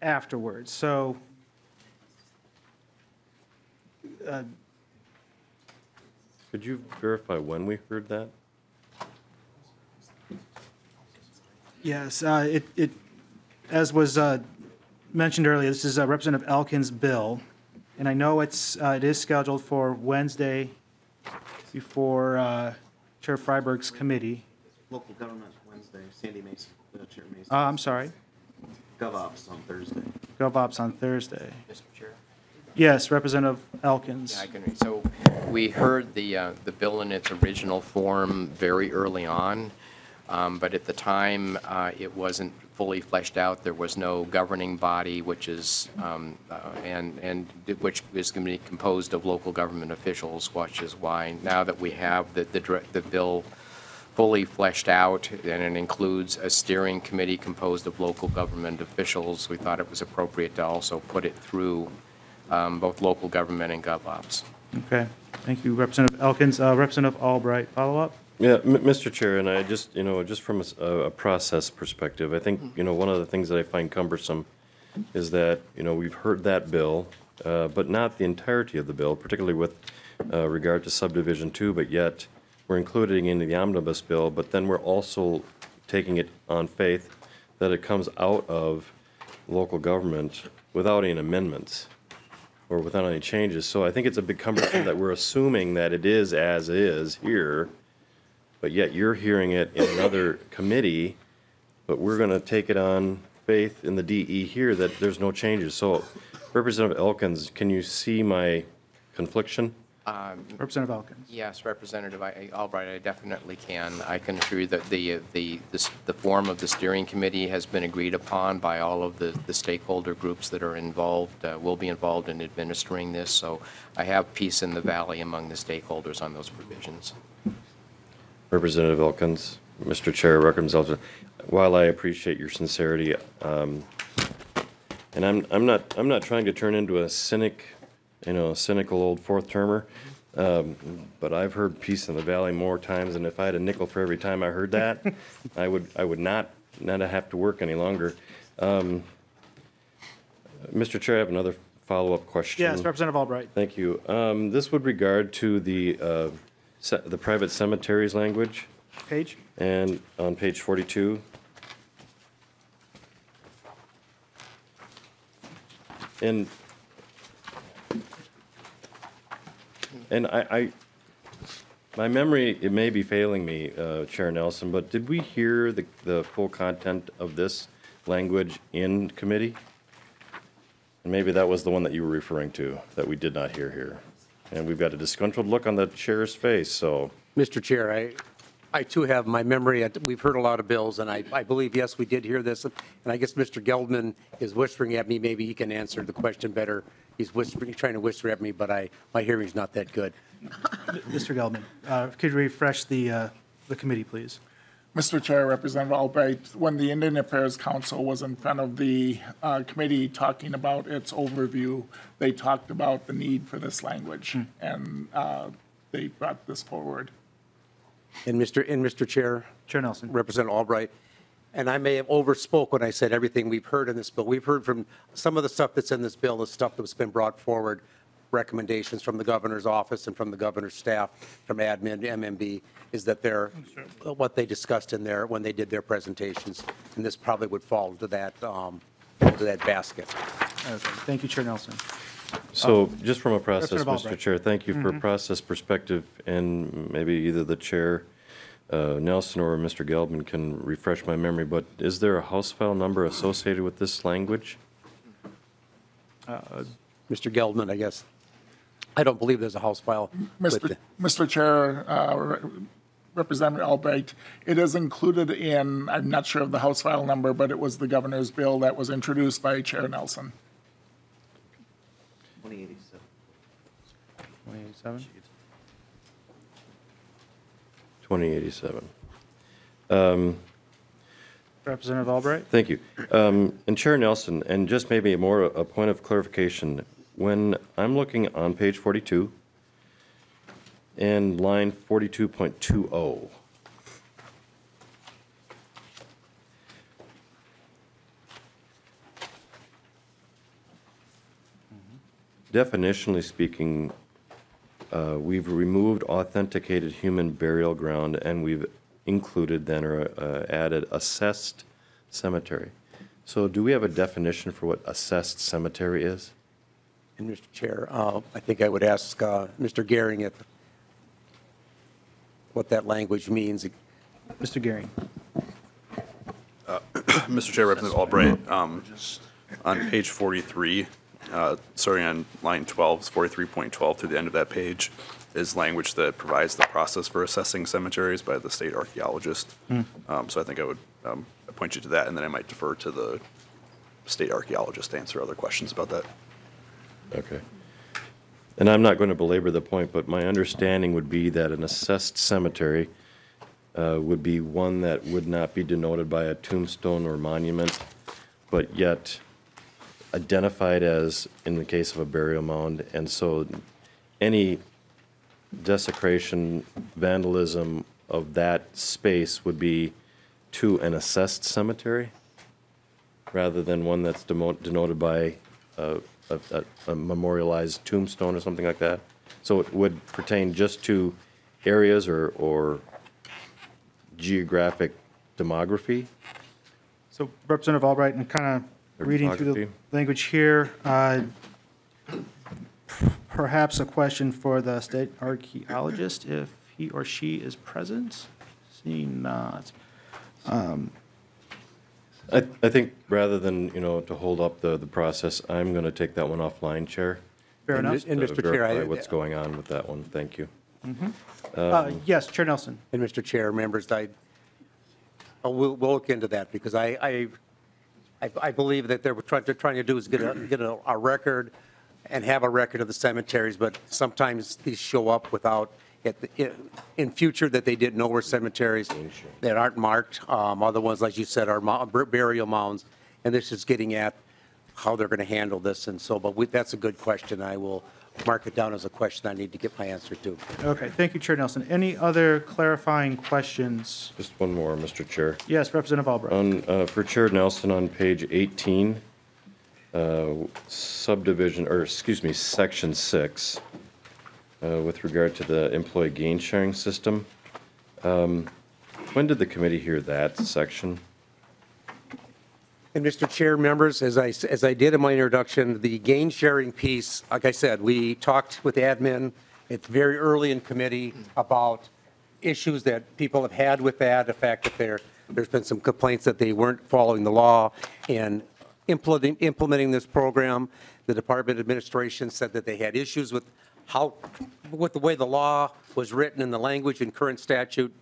afterwards. So uh, could you verify when we heard that? Yes, uh, it, it, as was uh, mentioned earlier, this is uh, Representative Elkin's bill, and I know it's uh, it is scheduled for Wednesday before uh, Chair Freiberg's committee. Local government Wednesday. Sandy Mason, uh, Chair Mason. Uh, I'm sorry. GovOps on Thursday. GovOps on Thursday. Mister Chair. Yes, Representative Elkins. Yeah, I can read. So we heard the uh, the bill in its original form very early on. Um, but at the time, uh, it wasn't fully fleshed out. There was no governing body, which is um, uh, and and which is going to be composed of local government officials, which is why now that we have the the, the bill fully fleshed out and it includes a steering committee composed of local government officials, we thought it was appropriate to also put it through um, both local government and GovOps. Okay, thank you, Representative Elkins. Uh, Representative Albright, follow up. Yeah, Mister Chair, and I just, you know, just from a, a process perspective, I think, you know, one of the things that I find cumbersome is that, you know, we've heard that bill, uh, but not the entirety of the bill, particularly with uh, regard to subdivision two, but yet we're including into the omnibus bill, but then we're also taking it on faith that it comes out of local government without any amendments or without any changes. So I think it's a bit cumbersome that we're assuming that it is as is here, but yet you're hearing it in another committee, but we're going to take it on faith in the D E here that there's no changes. So, Representative Elkins, can you see my confliction? Um, Representative Elkins. Yes, Representative Albright, I definitely can. I can assure you that the, the, the, the form of the steering committee has been agreed upon by all of the, the stakeholder groups that are involved, uh, will be involved in administering this. So I have peace in the valley among the stakeholders on those provisions. Representative Elkins, Mister Chair, Representative Elkins, while I appreciate your sincerity, um, and I'm I'm not I'm not trying to turn into a cynic, you know, a cynical old fourth termer, um, but I've heard "peace in the valley" more times, and if I had a nickel for every time I heard that, I would I would not not have to work any longer. Um, Mister Chair, I have another follow-up question. Yes, Representative Albright. Thank you. Um, this would regard to the uh, the private cemeteries language. Page? And on page forty-two. And and I, I my memory, it may be failing me, uh, Chair Nelson, but did we hear the, the full content of this language in committee? And maybe that was the one that you were referring to that we did not hear here. And we've got a disgruntled look on the chair's face, so. Mister Chair, I, I too have my memory. At, we've heard a lot of bills, and I, I believe, yes, we did hear this. And I guess Mister Geldman is whispering at me. Maybe he can answer the question better. He's whispering, trying to whisper at me, but I, my hearing's not that good. Mister Geldman, uh, could you refresh the, uh, the committee, please? Mister Chair, Representative Albright, when the Indian Affairs Council was in front of the uh, committee talking about its overview, they talked about the need for this language, mm. and uh, they brought this forward. And Mister and Mister Chair, Chair Nelson, Representative Albright, and I may have overspoke when I said everything we've heard in this bill. We've heard from some of the stuff that's in this bill, the stuff that's been brought forward, recommendations from the governor's office and from the governor's staff, from admin, M M B, is that they're sure. what they discussed in there when they did their presentations, and this probably would fall into that um, into that basket. Okay. Thank you, Chair Nelson. So, um, just from a process, Mister Chair, thank you mm-hmm. for a process perspective, and maybe either the chair uh, Nelson or Mister Geldman can refresh my memory. But is there a House file number associated with this language, uh, Mister Geldman? I guess. I don't believe there's a House file. Mister Mister Chair, uh, Representative Albright, it is included in, I'm not sure of the House file number, but it was the governor's bill that was introduced by Chair Nelson. twenty eighty-seven. twenty eighty-seven. Um, Representative Albright? Thank you. Um, and Chair Nelson, and just maybe more a point of clarification. When I'm looking on page forty-two and line forty-two point two zero, mm-hmm. definitionally speaking, uh, we've removed authenticated human burial ground and we've included then or uh, added assessed cemetery. So do we have a definition for what assessed cemetery is? Mister Chair, uh, I think I would ask uh, Mister Gehring if what that language means. Mister Gehring. Uh, Mister Chair, Representative Albright, um, on page forty-three, uh, sorry, on line twelve, forty-three point twelve to the end of that page, is language that provides the process for assessing cemeteries by the state archaeologist. Mm. Um, so I think I would um, point you to that, and then I might defer to the state archaeologist to answer other questions about that. Okay. And I'm not going to belabor the point, but my understanding would be that an assessed cemetery uh, would be one that would not be denoted by a tombstone or monument, but yet identified as, in the case of a burial mound. And so any desecration, vandalism of that space would be to an assessed cemetery rather than one that's denoted by uh, A, a, a memorialized tombstone or something like that. So it would pertain just to areas or, or geographic demography. So Representative Albright, and kind of reading through the language here, uh, perhaps a question for the state archaeologist if he or she is present. Seeing not. Um, I, I think rather than, you know, to hold up the, the process, I'm going to take that one offline, Chair. Fair and enough. And Mister Chair, I, what's going on with that one? Thank you. Mm-hmm. um, uh, yes, Chair Nelson. And Mister Chair, members, I oh, we'll, we'll look into that because I I, I, I believe that they're trying to trying to do is get a, get a, a record and have a record of the cemeteries, but sometimes these show up without. At the, in future that they didn't know were cemeteries that aren't marked. Um, other ones, like you said, are burial mounds, and this is getting at how they're going to handle this. And so, but we, that's a good question. I will mark it down as a question I need to get my answer to. Okay, thank you, Chair Nelson. Any other clarifying questions? Just one more, Mister Chair. Yes, Representative Albright. On, uh, for Chair Nelson on page eighteen, uh, subdivision, or excuse me, section six, uh, with regard to the employee gain sharing system. Um, when did the committee hear that section? And Mister Chair, members, as I, as I did in my introduction, the gain sharing piece, like I said, we talked with admin. It's very early in committee about issues that people have had with that, the fact that there, there's been some complaints that they weren't following the law and implementing, implementing this program. The department administration said that they had issues with how, with the way the law was written and the language in current statute,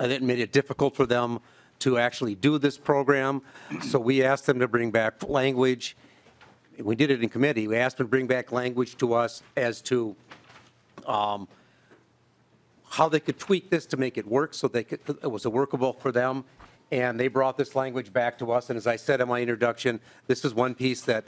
and it made it difficult for them to actually do this program. So we asked them to bring back language. We did it in committee. We asked them to bring back language to us as to um, how they could tweak this to make it work so they could, it was workable for them. And they brought this language back to us. And as I said in my introduction, this is one piece that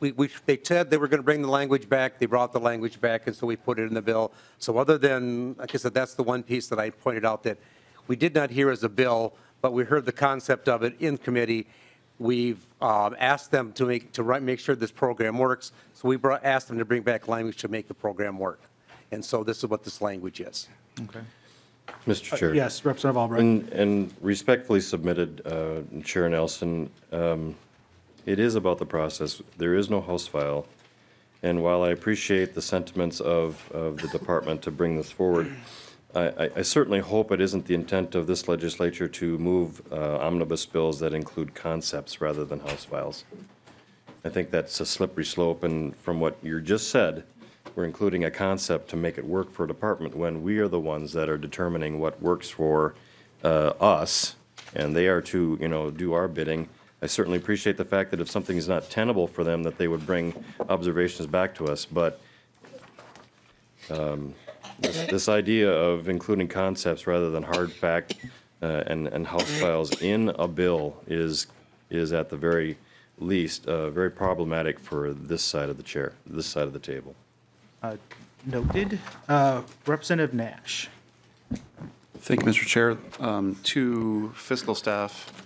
we, we, they said they were going to bring the language back. They brought the language back, and so we put it in the bill. So other than, like I said, that's the one piece that I pointed out that we did not hear as a bill, but we heard the concept of it in committee. We've um, asked them to make to make sure this program works. So we brought, asked them to bring back language to make the program work. And so this is what this language is. Okay. Mister Chair. Uh, yes, Representative Albright. And, and respectfully submitted, uh, Chair Nelson, um, it is about the process. There is no House file. And while I appreciate the sentiments of, of the department to bring this forward, I, I certainly hope it isn't the intent of this legislature to move uh, omnibus bills that include concepts rather than House files. I think that's a slippery slope, and from what you just said, we're including a concept to make it work for a department when we are the ones that are determining what works for uh, us, and they are to, you know, do our bidding. I certainly appreciate the fact that if something is not tenable for them, that they would bring observations back to us, but um, This, this idea of including concepts rather than hard fact uh, and, and House files in a bill is, is at the very least uh, very problematic for this side of the chair, this side of the table. Uh, noted. Uh, Representative Nash. Thank you, Mister Chair. Um, to fiscal staff,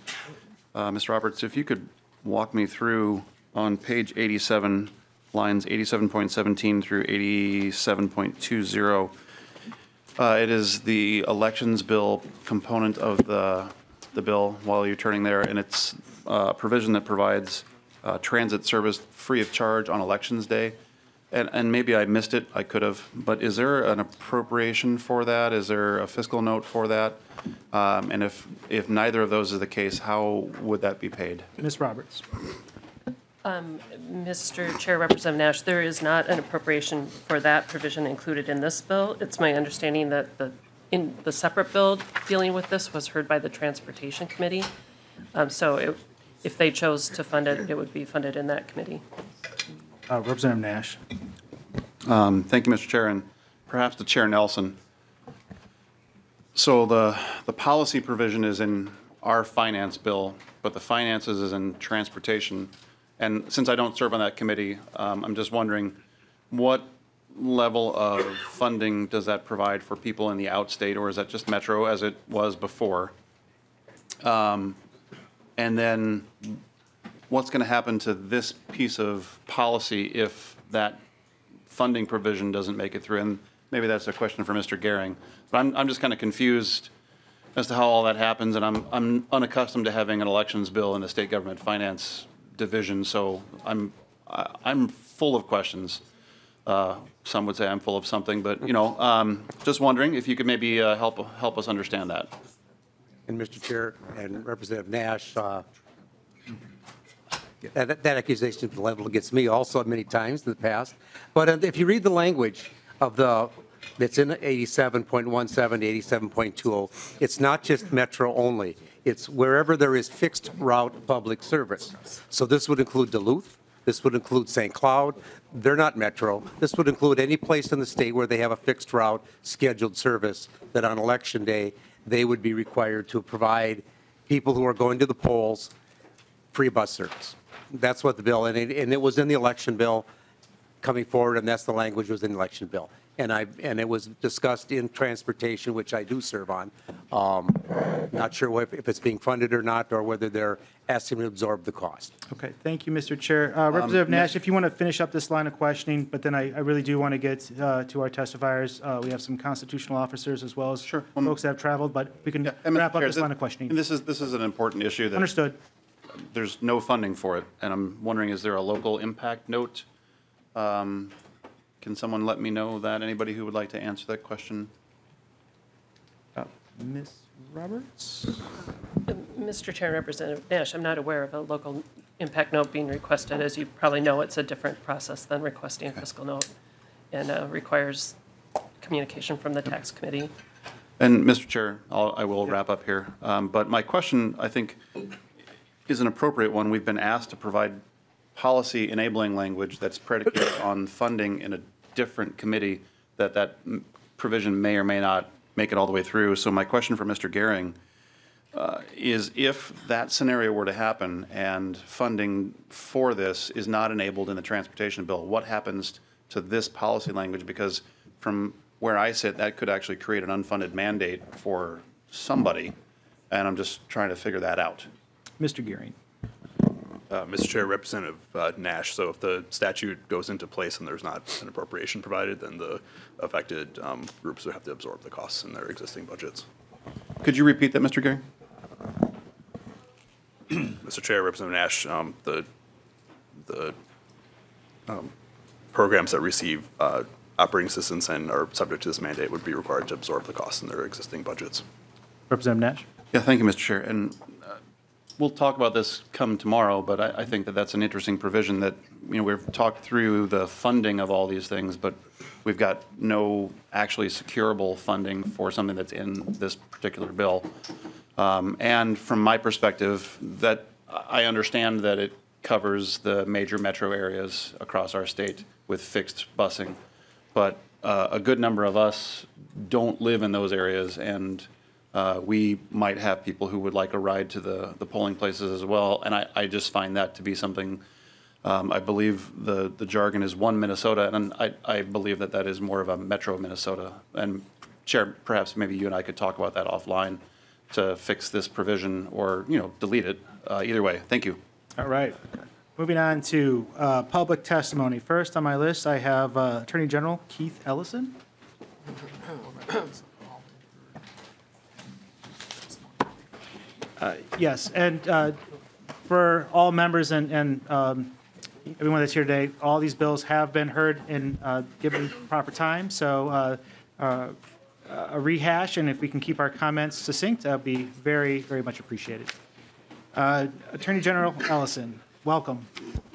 uh, Miz Roberts, if you could walk me through on page eighty-seven, lines eighty-seven point one seven through eighty-seven point two zero. Uh, it is the elections bill component of the, the bill while you're turning there, and it's a provision that provides uh, transit service free of charge on Elections Day. And, and maybe I missed it, I could have, but is there an appropriation for that? Is there a fiscal note for that? Um, and if, if neither of those is the case, how would that be paid? Miz Roberts. Um, Mister Chair, Representative Nash, there is not an appropriation for that provision included in this bill. It's my understanding that the in the separate bill dealing with this was heard by the Transportation Committee. Um, so it, if they chose to fund it, it would be funded in that committee. Uh, Representative Nash. Um, thank you, Mister Chair, and perhaps to Chair Nelson. So the, the policy provision is in our finance bill, but the finances is in transportation. And since I don't serve on that committee, um, I'm just wondering what level of funding does that provide for people in the outstate, or is that just metro as it was before? Um, and then what's going to happen to this piece of policy if that funding provision doesn't make it through? And maybe that's a question for Mister Gehring. But I'm, I'm just kind of confused as to how all that happens, and I'm, I'm unaccustomed to having an elections bill in the state government finance division, so I'm I'm full of questions. Uh, some would say I'm full of something, but you know, um, just wondering if you could maybe uh, help help us understand that. And Mister Chair and Representative Nash, uh, that, that accusation level gets me also many times in the past. But uh, if you read the language of the that's in eighty-seven point one seven to eighty-seven point two zero, it's not just metro only. It's wherever there is fixed route public service. So this would include Duluth. This would include Saint Cloud. They're not metro. This would include any place in the state where they have a fixed route scheduled service that on election day, they would be required to provide people who are going to the polls free bus service. That's what the bill, and it, and it was in the election bill coming forward, and that's the language was in the election bill. and I and it was discussed in transportation, which I do serve on. Um, not sure what, if it's being funded or not, or whether they're asking to absorb the cost. Okay, thank you, Mister Chair. Uh, Representative um, Nash, if you want to finish up this line of questioning, but then I, I really do want to get uh, to our testifiers. Uh, we have some constitutional officers as well as sure. um, folks that have traveled, but we can yeah, wrap Chair, up this th line of questioning. And this is this is an important issue. That Understood. There's no funding for it, and I'm wondering, is there a local impact note? Um, can someone let me know that? Anybody who would like to answer that question? Uh, Miz Roberts? Mister Chair, Representative Nash, I'm not aware of a local impact note being requested. As you probably know, it's a different process than requesting a fiscal note, and uh, requires communication from the tax committee. And Mister Chair, I'll, I will wrap up here. Um, but my question, I think, is an appropriate one. We've been asked to provide policy enabling language that's predicated on funding in a different committee, that that provision may or may not make it all the way through. So my question for Mister Gehring uh, is, if that scenario were to happen and funding for this is not enabled in the transportation bill, what happens to this policy language? Because from where I sit, that could actually create an unfunded mandate for somebody, and I'm just trying to figure that out. Mister Gehring. Uh, Mister Chair, Representative uh, Nash, so if the statute goes into place and there's not an appropriation provided, then the affected um, groups would have to absorb the costs in their existing budgets. Could you repeat that, Mister Gehring? Mister Chair, Representative Nash, um, the, the um, programs that receive uh, operating assistance and are subject to this mandate would be required to absorb the costs in their existing budgets. Representative Nash? Yeah, thank you, Mister Chair. And uh, we'll talk about this come tomorrow, but I, I think that that's an interesting provision, that, you know, we've talked through the funding of all these things, but we've got no actually securable funding for something that's in this particular bill. Um, and from my perspective, that I understand that it covers the major metro areas across our state with fixed busing, but uh, a good number of us don't live in those areas, and Uh, we might have people who would like a ride to the, the polling places as well. And I, I just find that to be something, um, I believe the, the jargon is one Minnesota, and I, I believe that that is more of a metro Minnesota. And Chair, perhaps maybe you and I could talk about that offline to fix this provision, or, you know, delete it. Uh, either way, thank you. All right. Moving on to uh, public testimony. First on my list, I have uh, Attorney General Keith Ellison. Uh, yes, and uh, for all members and, and um, everyone that's here today, all these bills have been heard in uh, given proper time. So uh, uh, a rehash, and if we can keep our comments succinct, that would be very, very much appreciated. Uh, Attorney General Ellison, welcome.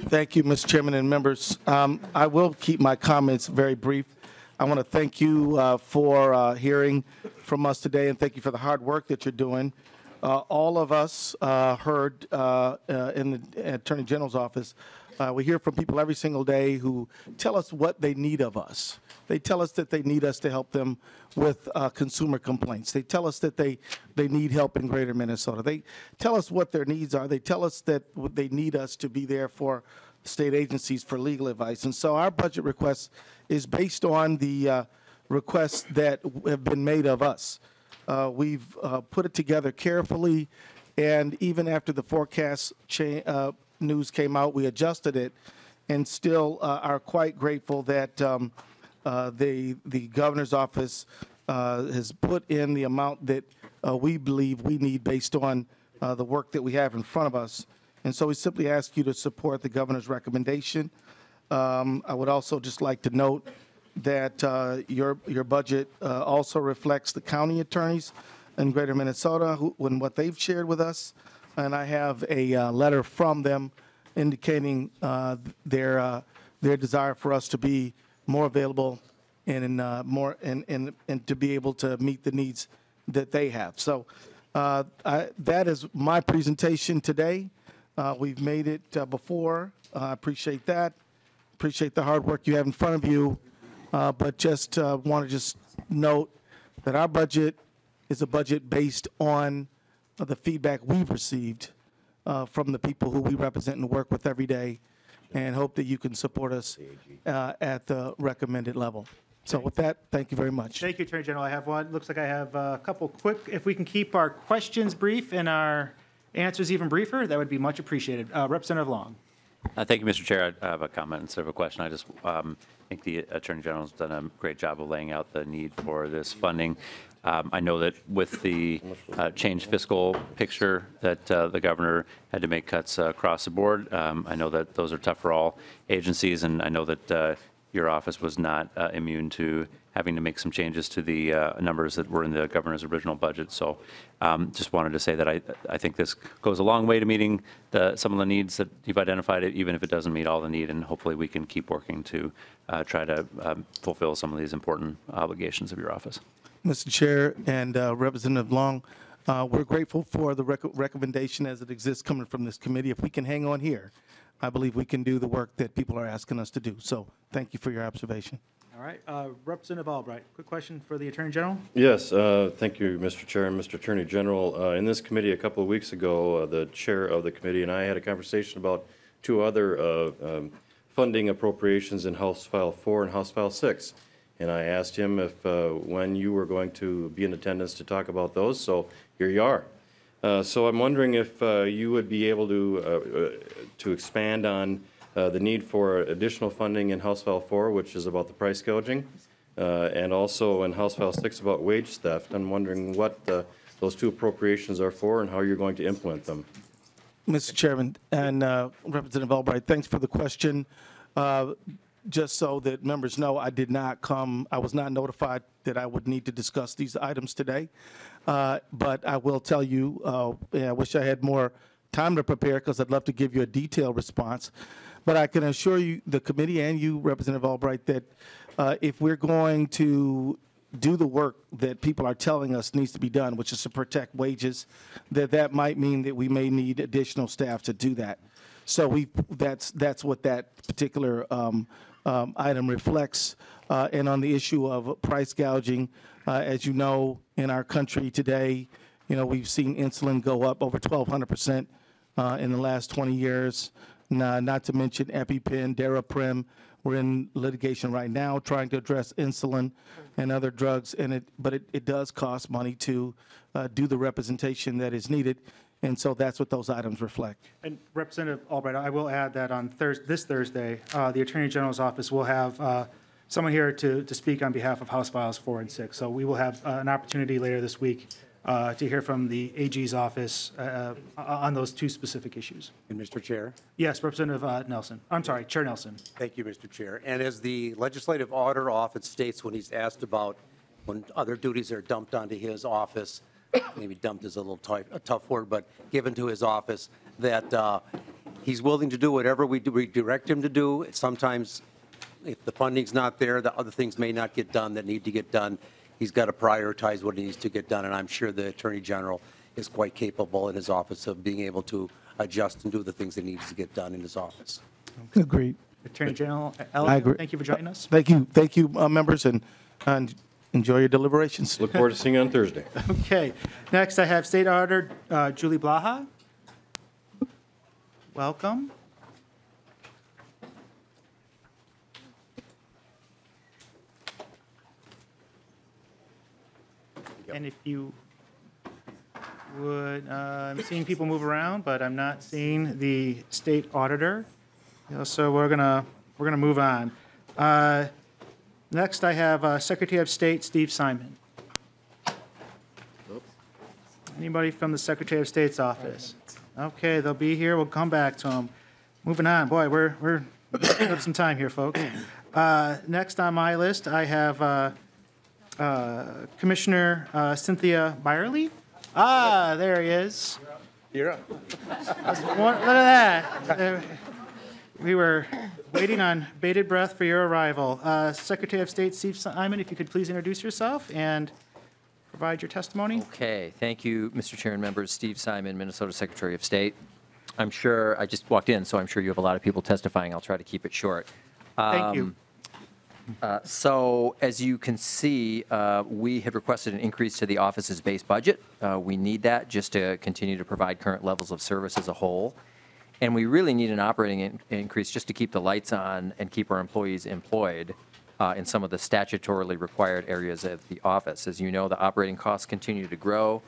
Thank you, Mister Chairman and members. Um, I will keep my comments very brief. I want to thank you uh, for uh, hearing from us today, and thank you for the hard work that you're doing. Uh, all of us uh, heard uh, uh, in the Attorney General's office, uh, we hear from people every single day who tell us what they need of us. They tell us that they need us to help them with uh, consumer complaints. They tell us that they, they need help in Greater Minnesota. They tell us what their needs are. They tell us that they need us to be there for state agencies for legal advice. And so our budget request is based on the uh, requests that have been made of us. Uh, we've uh, put it together carefully, and even after the forecast cha uh, news came out, we adjusted it, and still uh, are quite grateful that um, uh, the, the governor's office uh, has put in the amount that uh, we believe we need based on uh, the work that we have in front of us. And so we simply ask you to support the governor's recommendation. Um, I would also just like to note that uh, your your budget uh, also reflects the county attorneys in Greater Minnesota who, when what they've shared with us, and I have a uh, letter from them indicating uh, their uh, their desire for us to be more available and uh, more and, and and to be able to meet the needs that they have. So uh, I, that is my presentation today. Uh, we've made it uh, before. I uh, appreciate that. Appreciate the hard work you have in front of you. Uh, but just uh, want to just note that our budget is a budget based on uh, the feedback we've received uh, from the people who we represent and work with every day, and hope that you can support us uh, at the recommended level. So with that, thank you very much. Thank you, Attorney General. I have one. Looks like I have a couple quick. If we can keep our questions brief and our answers even briefer, that would be much appreciated. Uh, Representative Long. Uh, thank you, Mister Chair. I have a comment instead of a question. I just um, think the Attorney General's done a great job of laying out the need for this funding. Um, I know that with the uh, changed fiscal picture that uh, the governor had to make cuts uh, across the board. Um, I know that those are tough for all agencies, and I know that uh, your office was not uh, immune to having to make some changes to the uh, numbers that were in the governor's original budget. So um, just wanted to say that I, I think this goes a long way to meeting the, some of the needs that you've identified, even if it doesn't meet all the need, and hopefully we can keep working to uh, try to um, fulfill some of these important obligations of your office. Mister Chair and uh, Representative Long, uh, we're grateful for the rec recommendation as it exists coming from this committee. If we can hang on here, I believe we can do the work that people are asking us to do. So thank you for your observation. All right, uh, Representative Albright, quick question for the Attorney General. Yes, uh, thank you, Mister Chair and Mister Attorney General. Uh, in this committee a couple of weeks ago, uh, the chair of the committee and I had a conversation about two other uh, um, funding appropriations in House File four and House File six. And I asked him if uh, when you were going to be in attendance to talk about those, so here you are. Uh, so I'm wondering if uh, you would be able to, uh, uh, to expand on Uh, the need for additional funding in House File four, which is about the price gouging, uh, and also in House File six about wage theft. I'm wondering what uh, those two appropriations are for and how you're going to implement them. Mister Chairman and uh, Representative Albright, thanks for the question. Uh, just so that members know, I did not come, I was not notified that I would need to discuss these items today, uh, but I will tell you, uh, yeah, I wish I had more time to prepare because I'd love to give you a detailed response. But I can assure you, the committee and you, Representative Albright, that uh, if we're going to do the work that people are telling us needs to be done, which is to protect wages, that that might mean that we may need additional staff to do that. So we that's that's what that particular um, um, item reflects. Uh, and on the issue of price gouging, uh, as you know, in our country today, you know, we've seen insulin go up over twelve hundred percent uh, in the last twenty years. Nah, not to mention EpiPen, Daraprim. We're in litigation right now trying to address insulin and other drugs, and it, but it, it does cost money to uh, do the representation that is needed, and so that's what those items reflect. And Representative Albright, I will add that on Thursday, this Thursday, uh, the Attorney General's office will have uh, someone here to, to speak on behalf of House Files four and six, so we will have uh, an opportunity later this week Uh, to hear from the A G's office uh, on those two specific issues. And Mister Chair? Yes, Representative uh, Nelson. I'm sorry, Chair Nelson. Thank you, Mister Chair. And as the legislative auditor often states when he's asked about when other duties are dumped onto his office, maybe dumped is a little t a tough word, but given to his office, that uh, he's willing to do whatever we, do, we direct him to do. Sometimes if the funding's not there, the other things may not get done that need to get done. He's got to prioritize what needs to get done, and I'm sure the Attorney General is quite capable in his office of being able to adjust and do the things that needs to get done in his office. Okay. Agreed. Attorney General Ellison, thank you for joining us. Thank you. Thank you, uh, members, and, and enjoy your deliberations. Look forward to seeing you on Thursday. Okay. Next, I have State Auditor uh, Julie Blaha. Welcome. And if you would, uh, I'm seeing people move around, but I'm not seeing the state auditor. You know, so we're gonna we're gonna move on. Uh, next, I have uh, Secretary of State Steve Simon. Oops. Anybody from the Secretary of State's office? Okay, they'll be here. We'll come back to them. Moving on, boy, we're we're picking up some time here, folks. Uh, next on my list, I have. Uh, Uh, Commissioner uh, Cynthia Bauerly. Ah, there he is. You're up. One, look at that. Uh, we were waiting on bated breath for your arrival. Uh, Secretary of State Steve Simon, if you could please introduce yourself and provide your testimony. Okay. Thank you, Mister Chair and members. Steve Simon, Minnesota Secretary of State. I'm sure I just walked in, so I'm sure you have a lot of people testifying. I'll try to keep it short. Um, Thank you. Uh, so, as you can see, uh, we have requested an increase to the office's base budget. Uh, we need that just to continue to provide current levels of service as a whole. And we really need an operating in increase just to keep the lights on and keep our employees employed. uh, in some of the statutorily required areas of the office. As you know, the operating costs continue to grow.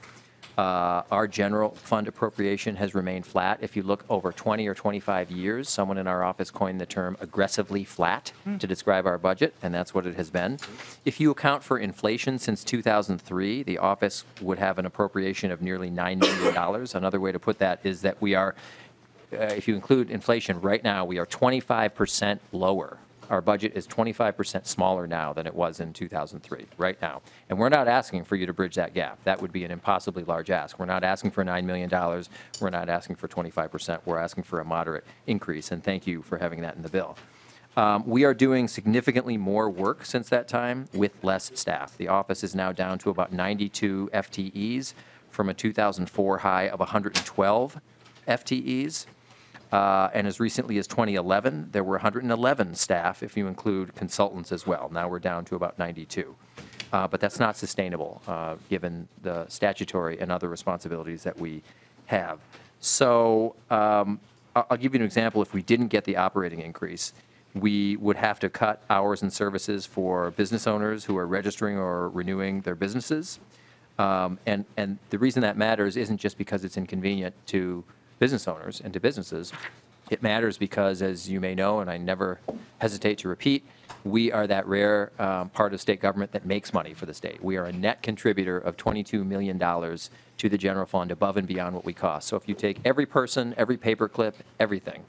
Uh, our general fund appropriation has remained flat. If you look over twenty or twenty-five years, someone in our office coined the term aggressively flat mm. to describe our budget, and that's what it has been. If you account for inflation since two thousand three, the office would have an appropriation of nearly nine million dollars. Another way to put that is that we are, uh, if you include inflation right now, we are twenty-five percent lower. Our budget is twenty-five percent smaller now than it was in two thousand three, right now. And we're not asking for you to bridge that gap. That would be an impossibly large ask. We're not asking for nine million dollars. We're not asking for twenty-five percent. We're asking for a moderate increase, and thank you for having that in the bill. Um, we are doing significantly more work since that time with less staff. The office is now down to about ninety-two F T Es from a two thousand four high of one hundred twelve F T Es. Uh, and as recently as twenty eleven, there were one hundred eleven staff, if you include consultants as well. Now we're down to about ninety-two. Uh, but that's not sustainable, uh, given the statutory and other responsibilities that we have. So um, I'll give you an example. If we didn't get the operating increase, we would have to cut hours and services for business owners who are registering or renewing their businesses. Um, and, and the reason that matters isn't just because it's inconvenient to business owners and to businesses. It matters because, as you may know, and I never hesitate to repeat, we are that rare um, part of state government that makes money for the state. We are a net contributor of twenty-two million dollars to the general fund above and beyond what we cost. So if you take every person, every paperclip, everything,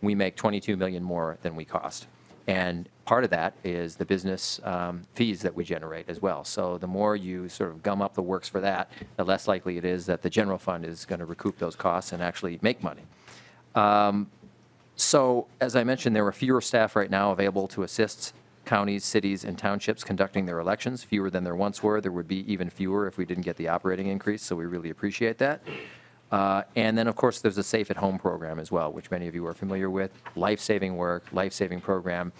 we make twenty-two million dollars more than we cost. And part of that is the business um, fees that we generate as well. So the more you sort of gum up the works for that, the less likely it is that the general fund is going to recoup those costs and actually make money. Um, so as I mentioned, there are fewer staff right now available to assist counties, cities, and townships conducting their elections, fewer than there once were. There would be even fewer if we didn't get the operating increase, so we really appreciate that. Uh, and then, of course, there's a Safe at Home program as well, which many of you are familiar with. Life-saving work, life-saving program.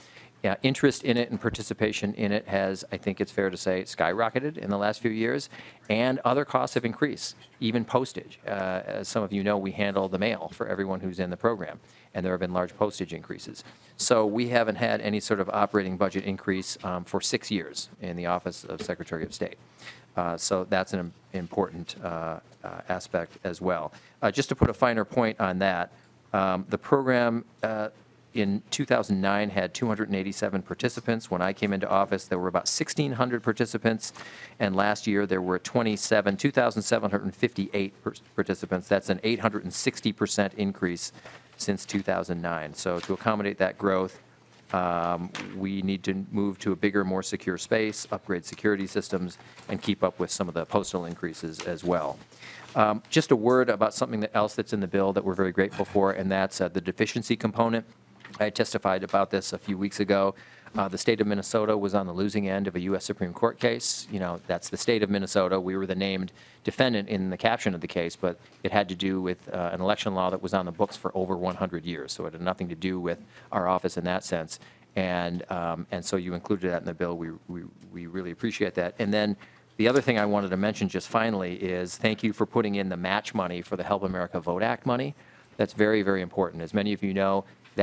Yeah, interest in it and participation in it has, I think it's fair to say, skyrocketed in the last few years. And other costs have increased, even postage. Uh, as some of you know, we handle the mail for everyone who's in the program, and there have been large postage increases. So we haven't had any sort of operating budget increase um, for six years in the Office of Secretary of State. Uh, so that's an important uh, uh, aspect as well. Uh, just to put a finer point on that, um, the program uh, in two thousand nine had two hundred eighty-seven participants. When I came into office, there were about sixteen hundred participants, and last year there were twenty-seven, two thousand seven hundred fifty-eight participants. That's an eight hundred sixty percent increase since two thousand nine. So to accommodate that growth, Um, we need to move to a bigger, more secure space, upgrade security systems, and keep up with some of the postal increases as well. Um, just a word about something that else that's in the bill that we're very grateful for, and that's uh, the deficiency component. I testified about this a few weeks ago. Uh, the state of Minnesota was on the losing end of a U S Supreme Court case. You know, that's the state of Minnesota. We were the named defendant in the caption of the case, but it had to do with uh, an election law that was on the books for over one hundred years. So it had nothing to do with our office in that sense. And um, and so you included that in the bill. We, we, we really appreciate that. And then the other thing I wanted to mention just finally is thank you for putting in the match money for the Help America Vote Act money. That's very, very important. As many of you know,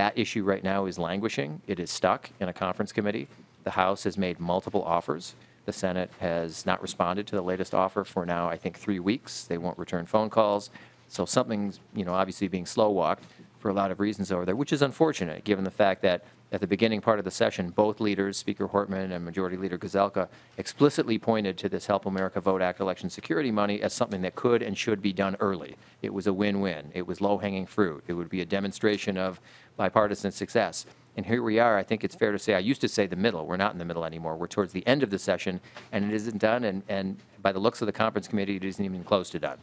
that issue right now is languishing. It is stuck in a conference committee. The House has made multiple offers. The Senate has not responded to the latest offer for now, I think, three weeks. They won't return phone calls. So something's, you know, obviously being slow-walked for a lot of reasons over there, which is unfortunate, given the fact that at the beginning part of the session, both leaders, Speaker Hortman and Majority Leader Gazelka, explicitly pointed to this Help America Vote Act election security money as something that could and should be done early. It was a win-win. It was low-hanging fruit. It would be a demonstration of bipartisan success. And here we are. I think it's fair to say, I used to say the middle. We're not in the middle anymore. We're towards the end of the session, and it isn't done. And, and by the looks of the conference committee, it isn't even close to done.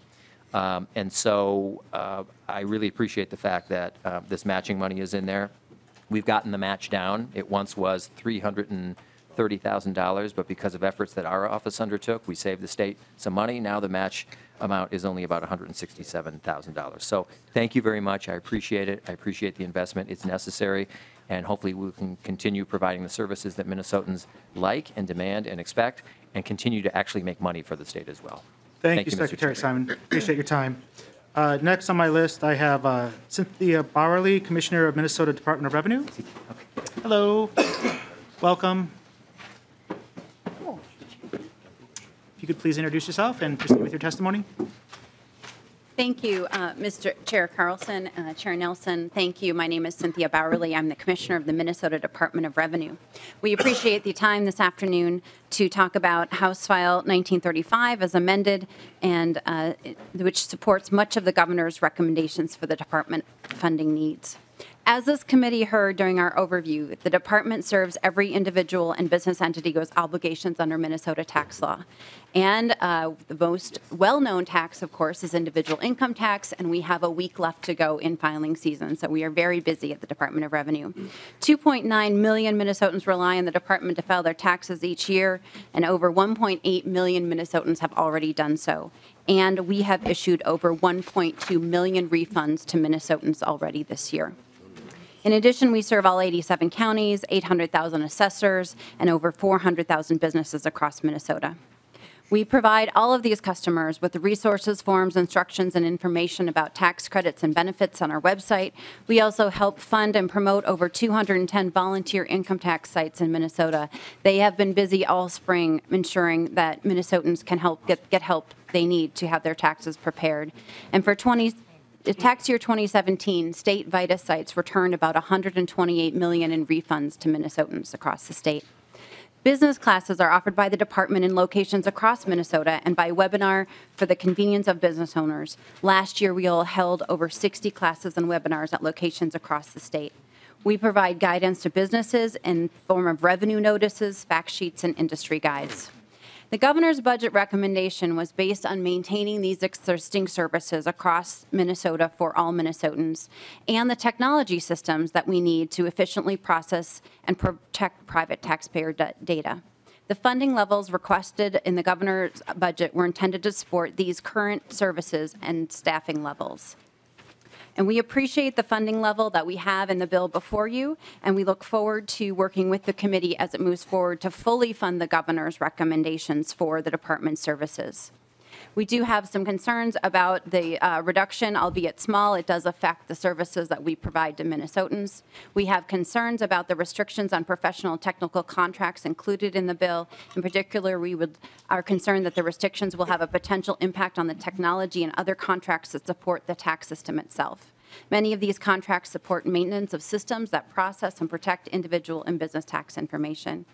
Um, and so uh, I really appreciate the fact that uh, this matching money is in there. We've gotten the match down. It once was three hundred thirty thousand dollars, but because of efforts that our office undertook, we saved the state some money. Now the match amount is only about one hundred sixty-seven thousand dollars. So thank you very much. I appreciate it. I appreciate the investment. It's necessary, and hopefully we can continue providing the services that Minnesotans like and demand and expect, and continue to actually make money for the state as well. Thank, Thank you, Secretary, Secretary Simon. Appreciate your time. Uh, next on my list, I have uh, Cynthia Bauerly, Commissioner of Minnesota Department of Revenue. Okay. Hello. Welcome. could please introduce yourself and proceed with your testimony. Thank you, uh, Mister Chair Carlson, uh, Chair Nelson. Thank you. My name is Cynthia Bauerly. I'm the Commissioner of the Minnesota Department of Revenue. We appreciate the time this afternoon to talk about House File nineteen thirty-five as amended, and uh, which supports much of the governor's recommendations for the department funding needs. As this committee heard during our overview, the department serves every individual and business entity who has obligations under Minnesota tax law. And uh, the most well-known tax, of course, is individual income tax, and we have a week left to go in filing season, so we are very busy at the Department of Revenue. two point nine million Minnesotans rely on the department to file their taxes each year, and over one point eight million Minnesotans have already done so. And we have issued over one point two million refunds to Minnesotans already this year. In addition, we serve all eighty-seven counties, eight hundred thousand assessors, and over four hundred thousand businesses across Minnesota. We provide all of these customers with the resources, forms, instructions, and information about tax credits and benefits on our website. We also help fund and promote over two hundred ten volunteer income tax sites in Minnesota. They have been busy all spring ensuring that Minnesotans can help get, get help they need to have their taxes prepared. And for twenty The tax year twenty seventeen, state VITA sites returned about one hundred twenty-eight million dollars in refunds to Minnesotans across the state. Business classes are offered by the department in locations across Minnesota and by webinar for the convenience of business owners. Last year, we all held over sixty classes and webinars at locations across the state. We provide guidance to businesses in form of revenue notices, fact sheets, and industry guides. The governor's budget recommendation was based on maintaining these existing services across Minnesota for all Minnesotans and the technology systems that we need to efficiently process and protect private taxpayer data. The funding levels requested in the governor's budget were intended to support these current services and staffing levels. And we appreciate the funding level that we have in the bill before you, and we look forward to working with the committee as it moves forward to fully fund the governor's recommendations for the department services. We do have some concerns about the uh, reduction, albeit small. It does affect the services that we provide to Minnesotans. We have concerns about the restrictions on professional and technical contracts included in the bill. In particular, we would, are concerned that the restrictions will have a potential impact on the technology and other contracts that support the tax system itself. Many of these contracts support maintenance of systems that process and protect individual and business tax information.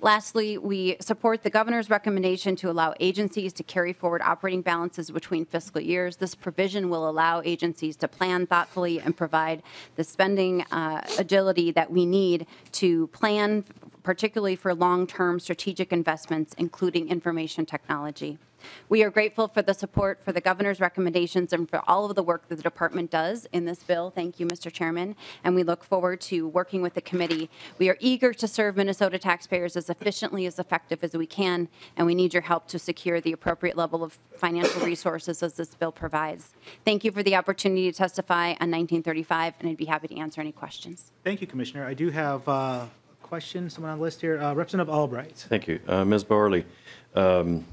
Lastly, we support the governor's recommendation to allow agencies to carry forward operating balances between fiscal years. This provision will allow agencies to plan thoughtfully and provide the spending uh, agility that we need to plan, particularly for long-term strategic investments, including information technology. We are grateful for the support for the governor's recommendations and for all of the work that the department does in this bill. Thank you, Mister Chairman, and we look forward to working with the committee. We are eager to serve Minnesota taxpayers as efficiently as effective as we can, and we need your help to secure the appropriate level of financial resources as this bill provides. Thank you for the opportunity to testify on nineteen thirty-five, and I'd be happy to answer any questions. Thank you, Commissioner. I do have uh, a question, someone on the list here, uh, Representative Albright. Thank you. Uh, Miz Bauerly, um,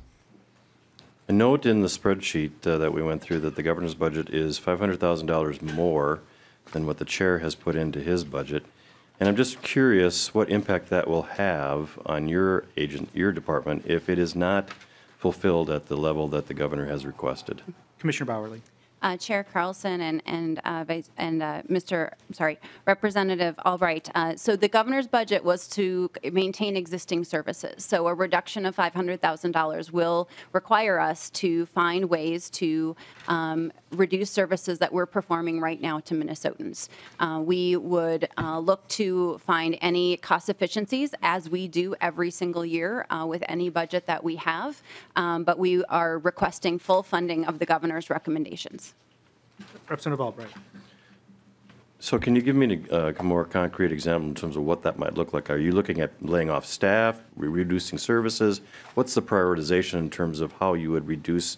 a note in the spreadsheet uh, that we went through that the governor's budget is five hundred thousand dollars more than what the chair has put into his budget. And I'm just curious what impact that will have on your agent, your department, if it is not fulfilled at the level that the governor has requested. Commissioner Bauerly. Uh, Chair Carlson and and uh, Vice, and uh, Mister sorry Representative Albright. Uh, so the governor's budget was to maintain existing services. So a reduction of five hundred thousand dollars will require us to find ways to um, reduce services that we're performing right now to Minnesotans. Uh, we would uh, look to find any cost efficiencies, as we do every single year uh, with any budget that we have. Um, but we are requesting full funding of the governor's recommendations. Representative Albright. So can you give me a uh, more concrete example in terms of what that might look like? Are you looking at laying off staff, re reducing services? What's the prioritization in terms of how you would reduce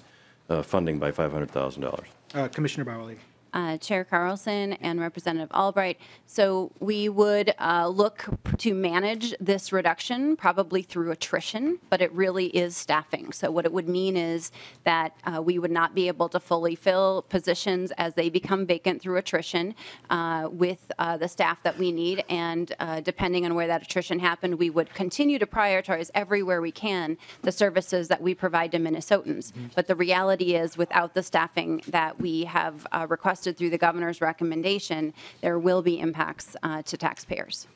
uh, funding by five hundred thousand dollars? Uh, Commissioner Bauerly. uh, Chair Carlson and Representative Albright. So we would uh, look to manage this reduction probably through attrition, but it really is staffing. So what it would mean is that uh, we would not be able to fully fill positions as they become vacant through attrition uh, with uh, the staff that we need. And uh, depending on where that attrition happened, we would continue to prioritize everywhere we can the services that we provide to Minnesotans. Mm-hmm. But the reality is without the staffing that we have uh, requested through the governor's recommendation, there will be impacts uh, to taxpayers.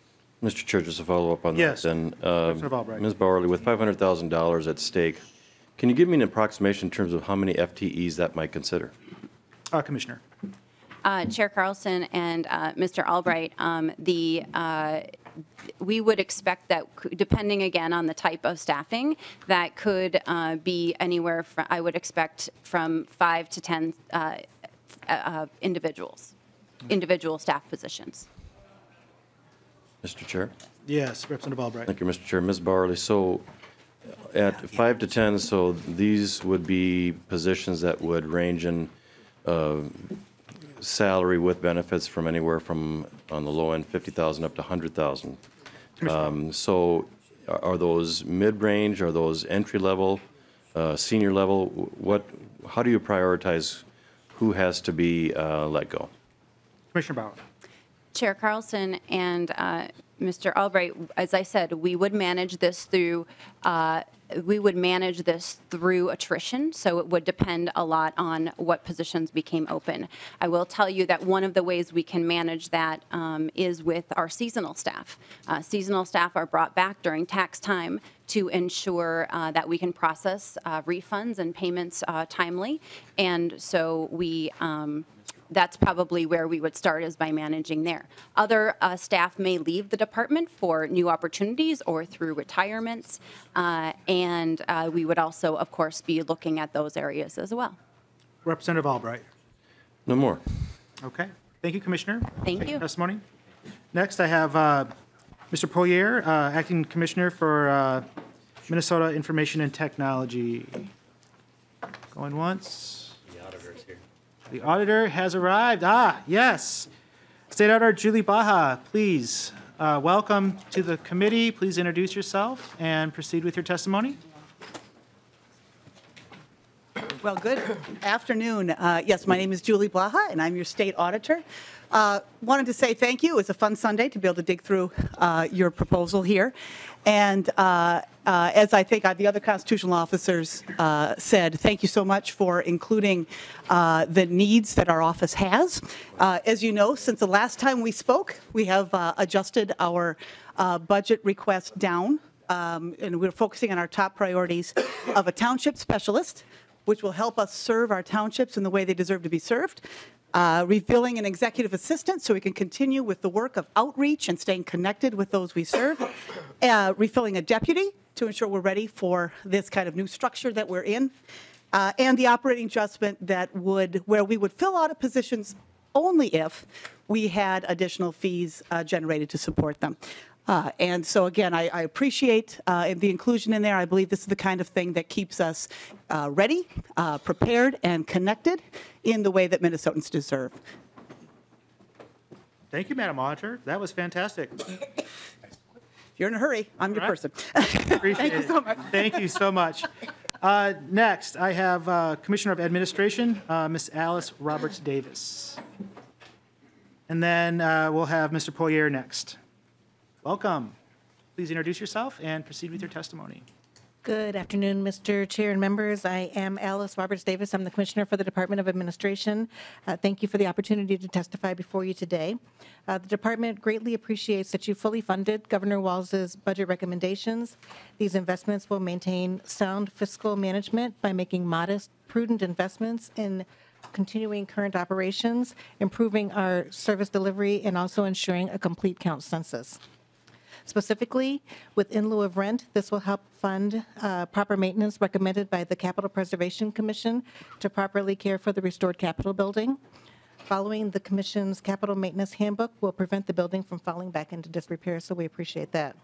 Mister Church, just a follow-up on yes. that then. Uh, Miz Bauerly, with five hundred thousand dollars at stake, can you give me an approximation in terms of how many F T Es that might consider? Uh, Commissioner. Uh, Chair Carlson and uh, Mister Albright, um, the uh, we would expect that, depending again on the type of staffing, that could uh, be anywhere from, I would expect, from five to ten uh, uh, individuals, individual staff positions. Mister Chair? Yes, Representative Albright. Thank you, Mister Chair. Miz Bauerly, so at five to ten, so these would be positions that would range in uh, salary with benefits from anywhere from, on the low end, fifty thousand dollars up to one hundred thousand dollars. Um, so are those mid-range? Are those entry-level, uh, senior level? What? How do you prioritize who has to be uh, let go? Commissioner Bauer. Chair Carlson and uh, Mister Albright, as I said, we would manage this through uh, we would manage this through attrition, so it would depend a lot on what positions became open. I will tell you that one of the ways we can manage that um, is with our seasonal staff. Uh, seasonal staff are brought back during tax time to ensure uh, that we can process uh, refunds and payments uh, timely, and so we um, that's probably where we would start, is by managing there. Other uh, staff may leave the department for new opportunities or through retirements, uh, and uh, we would also, of course, be looking at those areas as well. Representative Albright. No more. Okay. Thank you, Commissioner. Thank, Thank you. Testimony. Next, I have uh, Mister Poirier, uh, Acting Commissioner for uh, Minnesota Information and Technology. Going once. The auditor has arrived. Ah, yes. State Auditor Julie Blaha, please uh, welcome to the committee. Please introduce yourself and proceed with your testimony. Well, good afternoon. Uh, yes, my name is Julie Blaha, and I'm your state auditor. Uh, wanted to say thank you. It was a fun Sunday to be able to dig through uh, your proposal here. And uh, uh, as I think the other constitutional officers uh, said, thank you so much for including uh, the needs that our office has. Uh, as you know, since the last time we spoke, we have uh, adjusted our uh, budget request down, um, and we're focusing on our top priorities of a township specialist, which will help us serve our townships in the way they deserve to be served. Uh, revealing an executive assistant so we can continue with the work of outreach and staying connected with those we serve. Uh, refilling a deputy to ensure we're ready for this kind of new structure that we're in. Uh, and the operating adjustment that would, where we would fill out of positions only if we had additional fees uh, generated to support them. Uh, and so, again, I, I appreciate uh, the inclusion in there. I believe this is the kind of thing that keeps us uh, ready, uh, prepared, and connected in the way that Minnesotans deserve. Thank you, Madam Auditor. That was fantastic. You're in a hurry. I'm your right. person. Thank you so much. Thank you so much. Uh, next, I have uh, Commissioner of Administration, uh, Miz Alice Roberts-Davis. And then uh, we'll have Mister Poirier next. Welcome. Please introduce yourself and proceed with your testimony. Good afternoon, Mister Chair and members. I am Alice Roberts-Davis. I'm the Commissioner for the Department of Administration. Uh, thank you for the opportunity to testify before you today. Uh, the Department greatly appreciates that you fully funded Governor Walz's budget recommendations. These investments will maintain sound fiscal management by making modest, prudent investments in continuing current operations, improving our service delivery, and also ensuring a complete count census. Specifically, with in lieu of rent, this will help fund uh, proper maintenance recommended by the Capital Preservation Commission to properly care for the restored Capitol building. Following the Commission's Capital Maintenance Handbook will prevent the building from falling back into disrepair, so we appreciate that.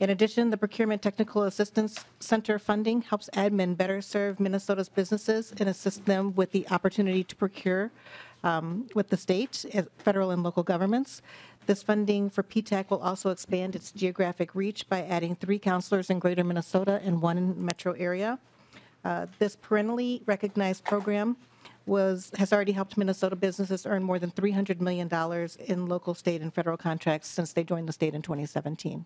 In addition, the Procurement Technical Assistance Center funding helps admin better serve Minnesota's businesses and assist them with the opportunity to procure um, with the state, federal and local governments. This funding for P TAC will also expand its geographic reach by adding three counselors in Greater Minnesota and one in metro area. Uh, this perennially recognized program was, has already helped Minnesota businesses earn more than three hundred million dollars in local, state, and federal contracts since they joined the state in twenty seventeen.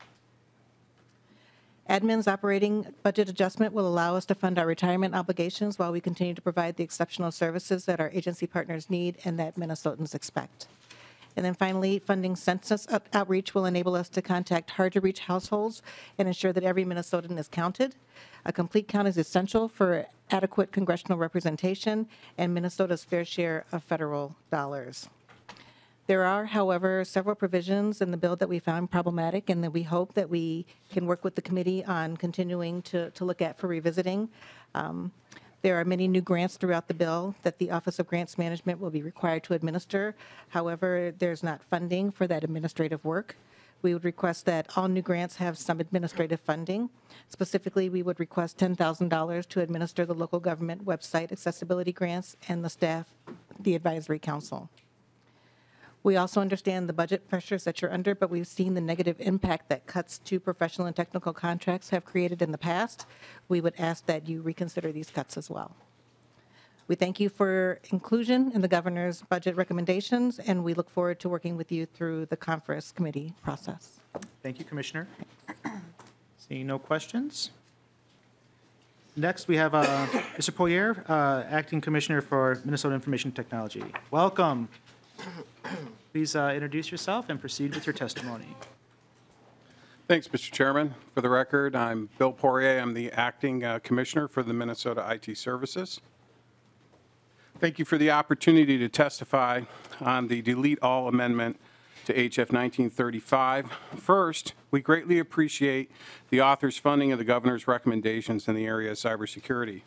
Admin's operating budget adjustment will allow us to fund our retirement obligations while we continue to provide the exceptional services that our agency partners need and that Minnesotans expect. And then finally, funding census outreach will enable us to contact hard-to-reach households and ensure that every Minnesotan is counted. A complete count is essential for adequate congressional representation and Minnesota's fair share of federal dollars. There are, however, several provisions in the bill that we found problematic and that we hope that we can work with the committee on continuing to, to look at for revisiting. Um, There are many new grants throughout the bill that the Office of Grants Management will be required to administer. However, there's not funding for that administrative work. We would request that all new grants have some administrative funding. Specifically, we would request ten thousand dollars to administer the local government website accessibility grants and the staff, the advisory council. We also understand the budget pressures that you're under, but we've seen the negative impact that cuts to professional and technical contracts have created in the past. We would ask that you reconsider these cuts as well. We thank you for inclusion in the governor's budget recommendations, and we look forward to working with you through the conference committee process. Thank you, Commissioner. Seeing no questions. Next, we have uh, Mister Poirier, uh, Acting Commissioner for Minnesota Information Technology. Welcome. Please uh, introduce yourself and proceed with your testimony. Thanks, Mister Chairman. For the record, I'm Bill Poirier. I'm the Acting uh, Commissioner for the Minnesota I T Services. Thank you for the opportunity to testify on the Delete All Amendment to H F nineteen thirty-five. First, we greatly appreciate the author's funding of the governor's recommendations in the area of cybersecurity.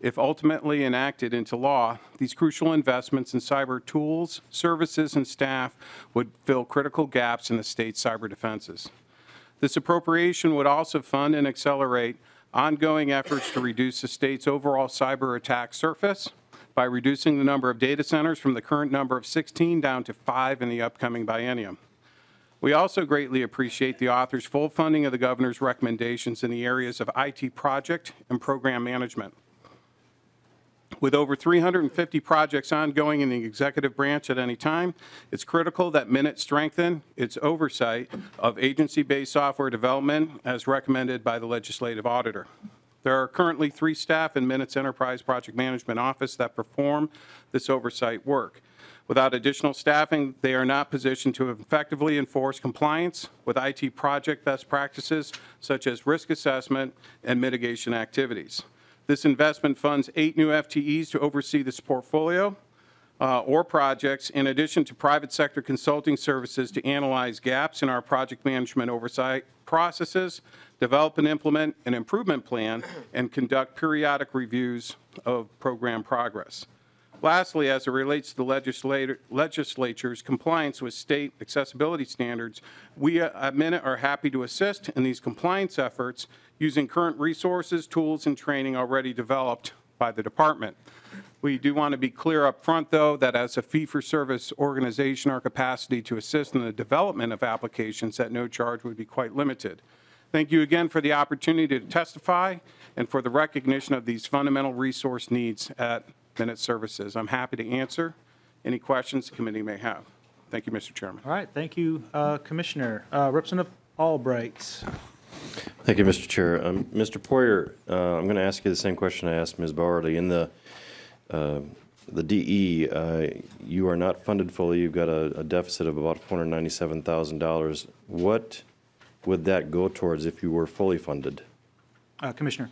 If ultimately enacted into law, these crucial investments in cyber tools, services, and staff would fill critical gaps in the state's cyber defenses. This appropriation would also fund and accelerate ongoing efforts to reduce the state's overall cyber attack surface by reducing the number of data centers from the current number of sixteen down to five in the upcoming biennium. We also greatly appreciate the author's full funding of the governor's recommendations in the areas of I T project and program management. With over three hundred fifty projects ongoing in the executive branch at any time, it's critical that MINIT strengthen its oversight of agency-based software development as recommended by the legislative auditor. There are currently three staff in MINIT's Enterprise Project Management Office that perform this oversight work. Without additional staffing, they are not positioned to effectively enforce compliance with I T project best practices such as risk assessment and mitigation activities. This investment funds eight new F T Es to oversee this portfolio uh, or projects, in addition to private sector consulting services to analyze gaps in our project management oversight processes, develop and implement an improvement plan, and conduct periodic reviews of program progress. Lastly, as it relates to the legislator, legislature's compliance with state accessibility standards, we at MINIT are happy to assist in these compliance efforts using current resources, tools, and training already developed by the department. We do want to be clear up front, though, that as a fee-for-service organization, our capacity to assist in the development of applications at no charge would be quite limited. Thank you again for the opportunity to testify and for the recognition of these fundamental resource needs at MINIT Services. I'm happy to answer any questions the committee may have. Thank you, Mister Chairman. All right. Thank you, uh, Commissioner. Uh, Representative Albright. Thank you, Mister Chair. Um, Mister Poirier, uh, I'm going to ask you the same question I asked Miz Bauerly. In the uh, the D E, uh, you are not funded fully. You've got a, a deficit of about four hundred ninety-seven thousand dollars. What would that go towards if you were fully funded? Uh, Commissioner.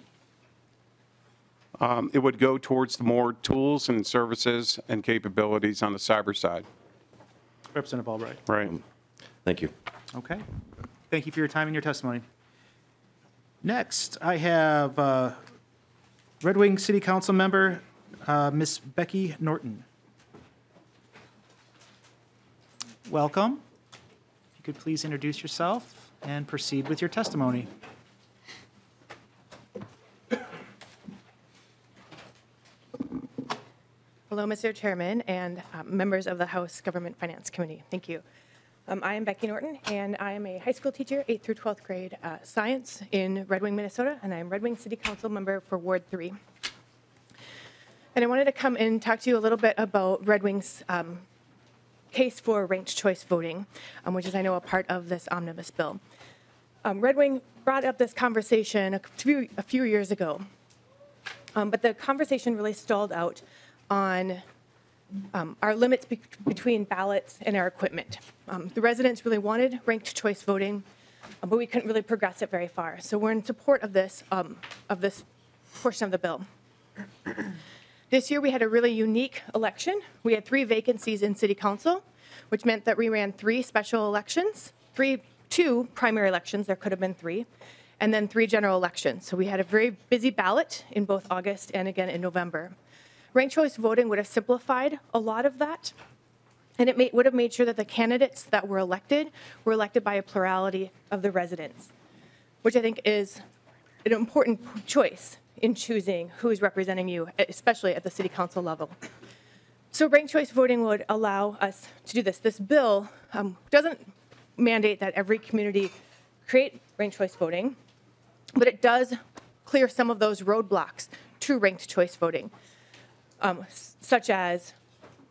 Um, it would go towards the more tools and services and capabilities on the cyber side. Representative Albright. Right. Um, thank you. Okay. Thank you for your time and your testimony. Next, I have uh, Red Wing City Council member, uh, Miz Becky Norton. Welcome. If you could please introduce yourself and proceed with your testimony. Hello, Mister Chairman and uh, members of the House Government Finance Committee. Thank you. Um, I am Becky Norton, and I am a high school teacher, eighth through twelfth grade uh, science in Red Wing, Minnesota, and I am Red Wing City Council member for Ward three. And I wanted to come and talk to you a little bit about Red Wing's um, case for ranked choice voting, um, which is, I know, a part of this omnibus bill. Um, Red Wing brought up this conversation a few, a few years ago, um, but the conversation really stalled out on Um, our limits be between ballots and our equipment. Um, the residents really wanted ranked choice voting, uh, but we couldn't really progress it very far. So we're in support of this, um, of this portion of the bill. This year we had a really unique election. We had three vacancies in City Council, which meant that we ran three special elections, three, two primary elections, there could have been three, and then three general elections. So we had a very busy ballot in both August and again in November. Ranked choice voting would have simplified a lot of that, and it may, would have made sure that the candidates that were elected were elected by a plurality of the residents, which I think is an important choice in choosing who is representing you, especially at the City Council level. So ranked choice voting would allow us to do this. This bill um, doesn't mandate that every community create ranked choice voting, but it does clear some of those roadblocks to ranked choice voting. Um, such as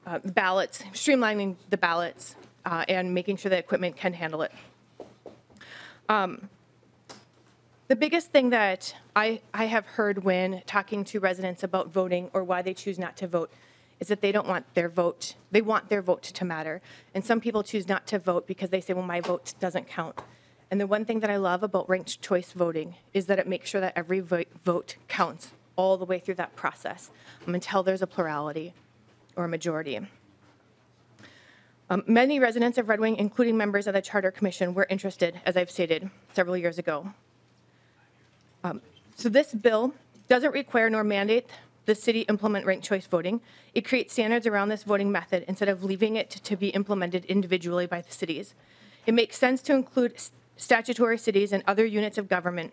uh, ballots, streamlining the ballots, uh, and making sure that equipment can handle it. Um, the biggest thing that I, I have heard when talking to residents about voting or why they choose not to vote is that they don't want their vote, they want their vote to matter. And some people choose not to vote because they say, well, my vote doesn't count. And the one thing that I love about ranked choice voting is that it makes sure that every vo- vote counts all the way through that process um, until there's a plurality or a majority. Um, many residents of Red Wing, including members of the Charter Commission, were interested, as I've stated, several years ago. Um, so this bill doesn't require nor mandate the city implement ranked choice voting. It creates standards around this voting method instead of leaving it to be implemented individually by the cities. It makes sense to include statutory cities and other units of government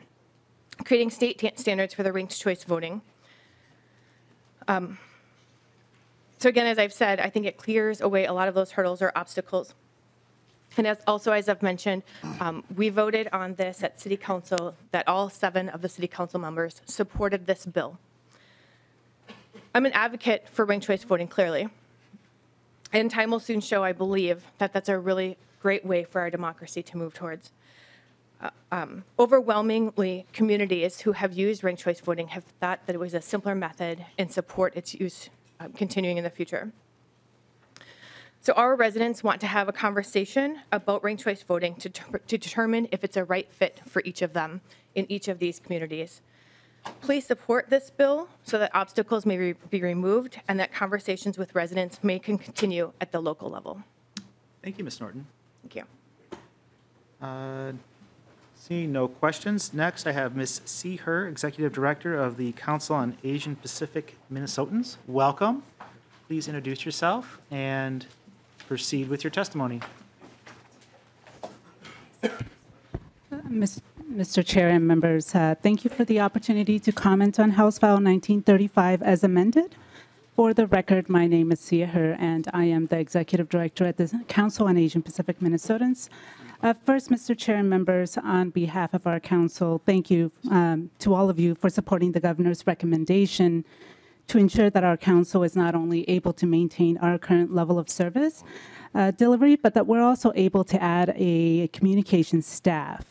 creating state standards for the ranked choice voting. Um, so again, as I've said, I think it clears away a lot of those hurdles or obstacles. And as also, as I've mentioned, um, we voted on this at City Council that all seven of the City Council members supported this bill. I'm an advocate for ranked choice voting, clearly. And time will soon show, I believe, that that's a really great way for our democracy to move towards. Uh, um, overwhelmingly, communities who have used ranked choice voting have thought that it was a simpler method and support its use um, continuing in the future. So our residents want to have a conversation about ranked choice voting to, to determine if it's a right fit for each of them in each of these communities. Please support this bill so that obstacles may re be removed and that conversations with residents may can continue at the local level. Thank you, Miz Norton. Thank you. Uh, Seeing no questions. Next, I have Miz Sia Her, Executive Director of the Council on Asian Pacific Minnesotans. Welcome. Please introduce yourself and proceed with your testimony. Mister Chair and members, uh, thank you for the opportunity to comment on House File nineteen thirty-five as amended. For the record, my name is Sia Her, and I am the Executive Director at the Council on Asian Pacific Minnesotans. Uh, first, Mister Chair and members, on behalf of our council, thank you um, to all of you for supporting the governor's recommendation to ensure that our council is not only able to maintain our current level of service uh, delivery, but that we're also able to add a communications staff.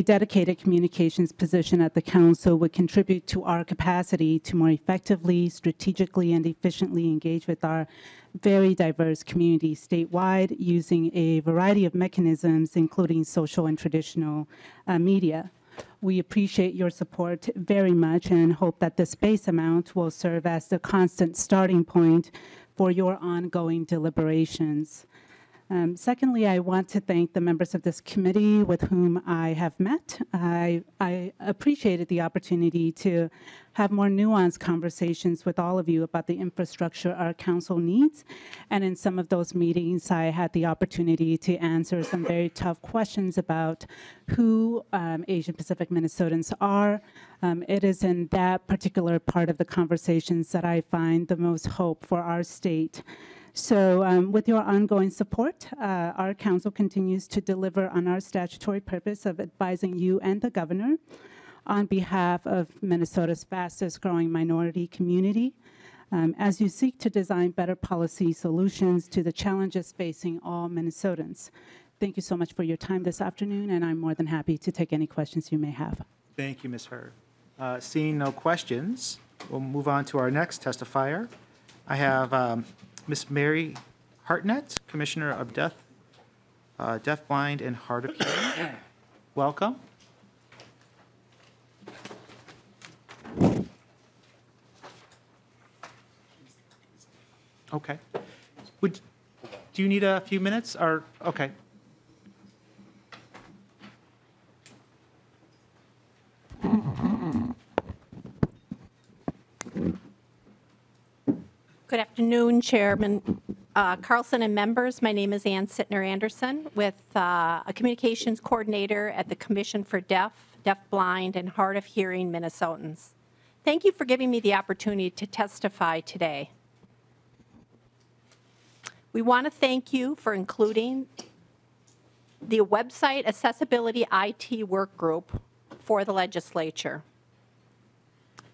A dedicated communications position at the council would contribute to our capacity to more effectively, strategically, and efficiently engage with our very diverse community statewide using a variety of mechanisms, including social and traditional uh, media. We appreciate your support very much and hope that this base amount will serve as the constant starting point for your ongoing deliberations. Um, secondly, I want to thank the members of this committee with whom I have met. I, I appreciated the opportunity to have more nuanced conversations with all of you about the infrastructure our council needs. And in some of those meetings, I had the opportunity to answer some very tough questions about who um, Asian Pacific Minnesotans are. Um, it is in that particular part of the conversations that I find the most hope for our state. So um, with your ongoing support, uh, our council continues to deliver on our statutory purpose of advising you and the governor on behalf of Minnesota's fastest growing minority community um, as you seek to design better policy solutions to the challenges facing all Minnesotans. Thank you so much for your time this afternoon, and I'm more than happy to take any questions you may have. Thank you, Miz Her. Uh, seeing no questions, we'll move on to our next testifier. I have um, Miz Mary Hartnett, Commissioner of Deaf, uh, Deafblind and Hard of Hearing. Welcome. Okay. Would do you need a few minutes? Or okay. Good afternoon, Chairman uh, Carlson and members. My name is Ann Sittner Anderson, with uh, a communications coordinator at the Commission for Deaf, Deafblind, and Hard of Hearing Minnesotans. Thank you for giving me the opportunity to testify today. We want to thank you for including the Website Accessibility I T Work Group for the legislature.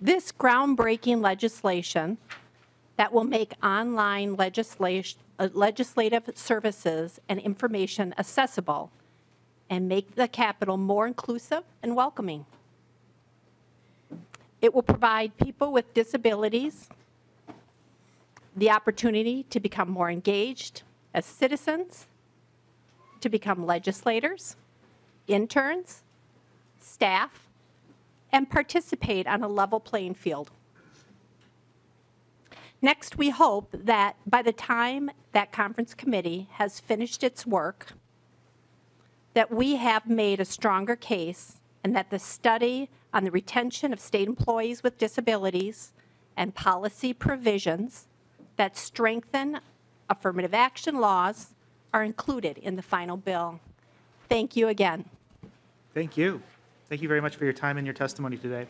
This groundbreaking legislation that will make online legislation, uh, legislative services and information accessible and make the Capitol more inclusive and welcoming. It will provide people with disabilities the opportunity to become more engaged as citizens, to become legislators, interns, staff, and participate on a level playing field. Next, we hope that by the time that conference committee has finished its work, that we have made a stronger case and that the study on the retention of state employees with disabilities and policy provisions that strengthen affirmative action laws are included in the final bill. Thank you again. Thank you. Thank you very much for your time and your testimony today.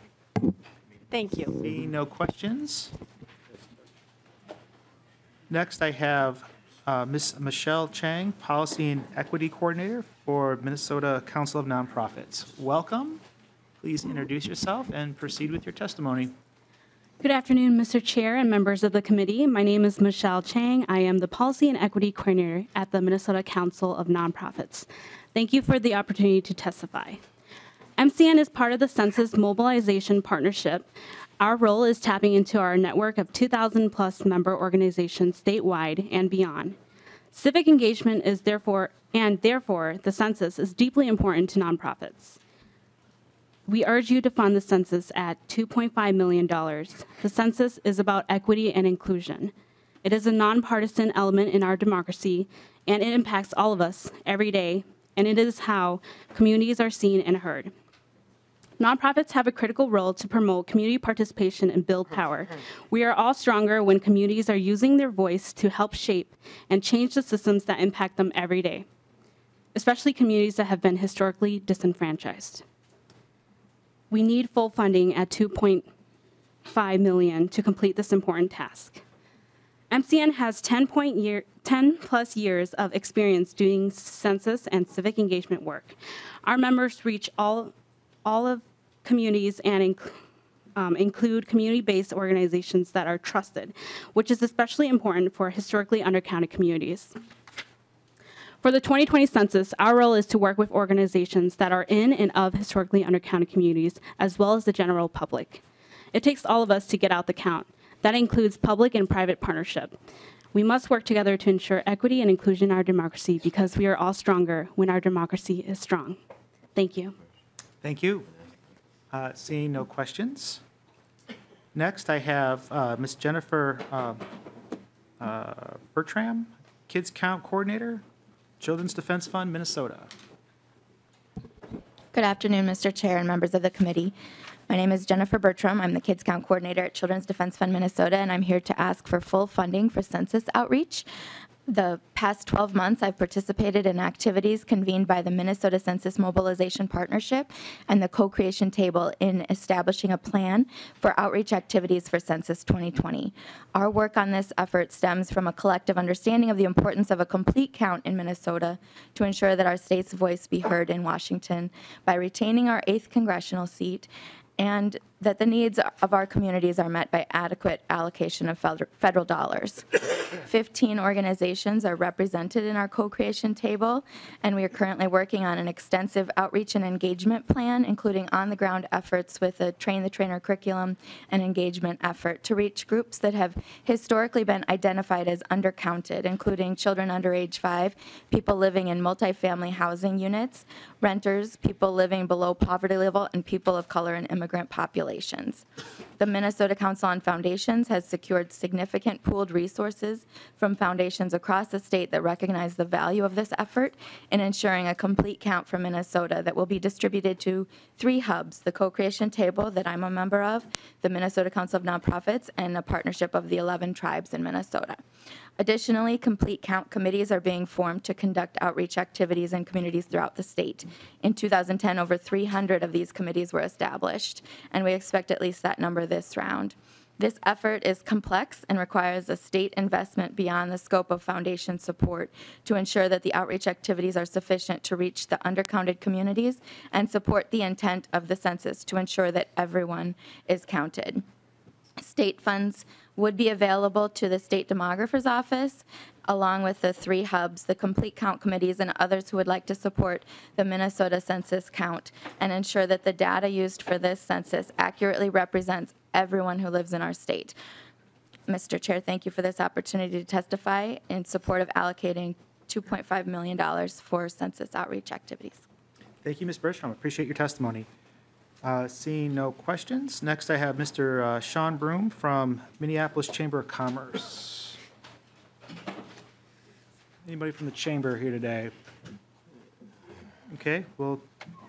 Thank you. See no questions. Next, I have uh, Miz Michelle Chang, Policy and Equity Coordinator for Minnesota Council of Nonprofits. Welcome. Please introduce yourself and proceed with your testimony. Good afternoon, Mister Chair and members of the committee. My name is Michelle Chang. I am the Policy and Equity Coordinator at the Minnesota Council of Nonprofits. Thank you for the opportunity to testify. M C N is part of the Census Mobilization Partnership. Our role is tapping into our network of two thousand plus member organizations statewide and beyond. Civic engagement is therefore, and therefore, the census is deeply important to nonprofits. We urge you to fund the census at two point five million dollars. The census is about equity and inclusion. It is a nonpartisan element in our democracy, and it impacts all of us every day, and it is how communities are seen and heard. Nonprofits have a critical role to promote community participation and build power. We are all stronger when communities are using their voice to help shape and change the systems that impact them every day, especially communities that have been historically disenfranchised. We need full funding at two point five million dollars to complete this important task. M C N has ten plus years of experience doing census and civic engagement work. Our members reach all all of communities and inc um, include community-based organizations that are trusted, which is especially important for historically undercounted communities. For the twenty twenty census, our role is to work with organizations that are in and of historically undercounted communities, as well as the general public. It takes all of us to get out the count. That includes public and private partnership. We must work together to ensure equity and inclusion in our democracy, because we are all stronger when our democracy is strong. Thank you. Thank you. Uh, seeing no questions. Next, I have uh, Miz Jennifer uh, uh, Bertram, Kids Count Coordinator Children's Defense Fund, Minnesota. Good afternoon, Mister Chair and members of the committee. My name is Jennifer Bertram. I'm the Kids Count Coordinator at Children's Defense Fund Minnesota, and I'm here to ask for full funding for census outreach. The past twelve months, I've participated in activities convened by the Minnesota Census Mobilization Partnership and the co-creation table in establishing a plan for outreach activities for Census twenty twenty. Our work on this effort stems from a collective understanding of the importance of a complete count in Minnesota to ensure that our state's voice be heard in Washington by retaining our eighth congressional seat, and that the needs of our communities are met by adequate allocation of federal dollars. fifteen organizations are represented in our co-creation table, and we are currently working on an extensive outreach and engagement plan, including on-the-ground efforts with a train-the-trainer curriculum and engagement effort to reach groups that have historically been identified as undercounted, including children under age five, people living in multifamily housing units, renters, people living below poverty level, and people of color and immigrant populations. The Minnesota Council on Foundations has secured significant pooled resources from foundations across the state that recognize the value of this effort in ensuring a complete count for Minnesota that will be distributed to three hubs: the co-creation table that I'm a member of, the Minnesota Council of Nonprofits, and a partnership of the eleven tribes in Minnesota. Additionally, complete count committees are being formed to conduct outreach activities in communities throughout the state. In two thousand ten, over three hundred of these committees were established, and we expect at least that number this round. This effort is complex and requires a state investment beyond the scope of foundation support to ensure that the outreach activities are sufficient to reach the undercounted communities and support the intent of the census to ensure that everyone is counted. State funds would be available to the state demographer's office, along with the three hubs, the complete count committees, and others who would like to support the Minnesota census count and ensure that the data used for this census accurately represents everyone who lives in our state. Mister Chair, thank you for this opportunity to testify in support of allocating two point five million dollars for census outreach activities. Thank you, Miz Bertram. Appreciate your testimony. Uh, seeing no questions, next I have Mister Uh, Sean Broom from Minneapolis Chamber of Commerce. Anybody from the chamber here today? Okay, we'll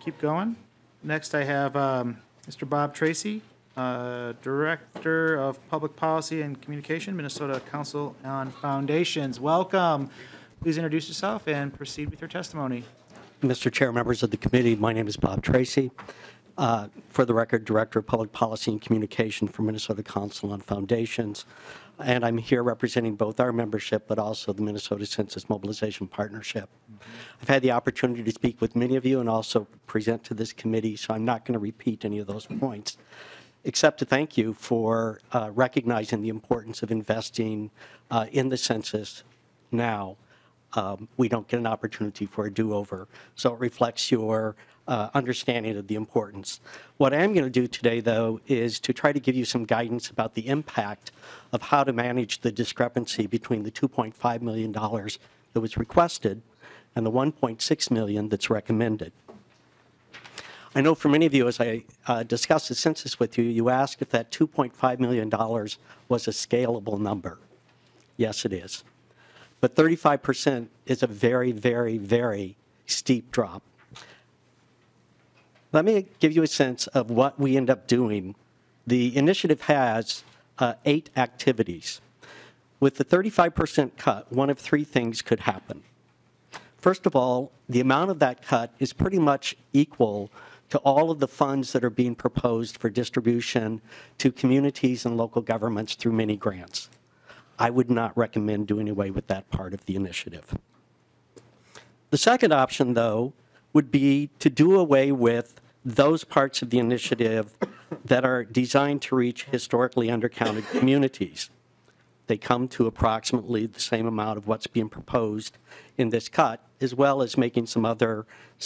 keep going. Next I have um, Mister Bob Tracy, uh, Director of Public Policy and Communication, Minnesota Council on Foundations. Welcome. Please introduce yourself and proceed with your testimony. Mister Chair, members of the committee, my name is Bob Tracy. Uh, for the record, Director of Public Policy and Communication for Minnesota Council on Foundations. And I'm here representing both our membership, but also the Minnesota Census Mobilization Partnership. Mm-hmm. I've had the opportunity to speak with many of you and also present to this committee, so I'm not going to repeat any of those points, except to thank you for uh, recognizing the importance of investing uh, in the census now. Um, we don't get an opportunity for a do-over, so it reflects your Uh, understanding of the importance. What I'm going to do today, though, is to try to give you some guidance about the impact of how to manage the discrepancy between the two point five million dollars that was requested and the one point six million dollars that's recommended. I know for many of you, as I uh, discussed the census with you, you asked if that two point five million dollars was a scalable number. Yes, it is. But thirty-five percent is a very, very, very steep drop. Let me give you a sense of what we end up doing. The initiative has uh, eight activities. With the thirty-five percent cut, one of three things could happen. First of all, the amount of that cut is pretty much equal to all of the funds that are being proposed for distribution to communities and local governments through many grants. I would not recommend doing away with that part of the initiative. The second option, though, would be to do away with those parts of the initiative that are designed to reach historically undercounted communities. They come to approximately the same amount of what's being proposed in this cut, as well as making some other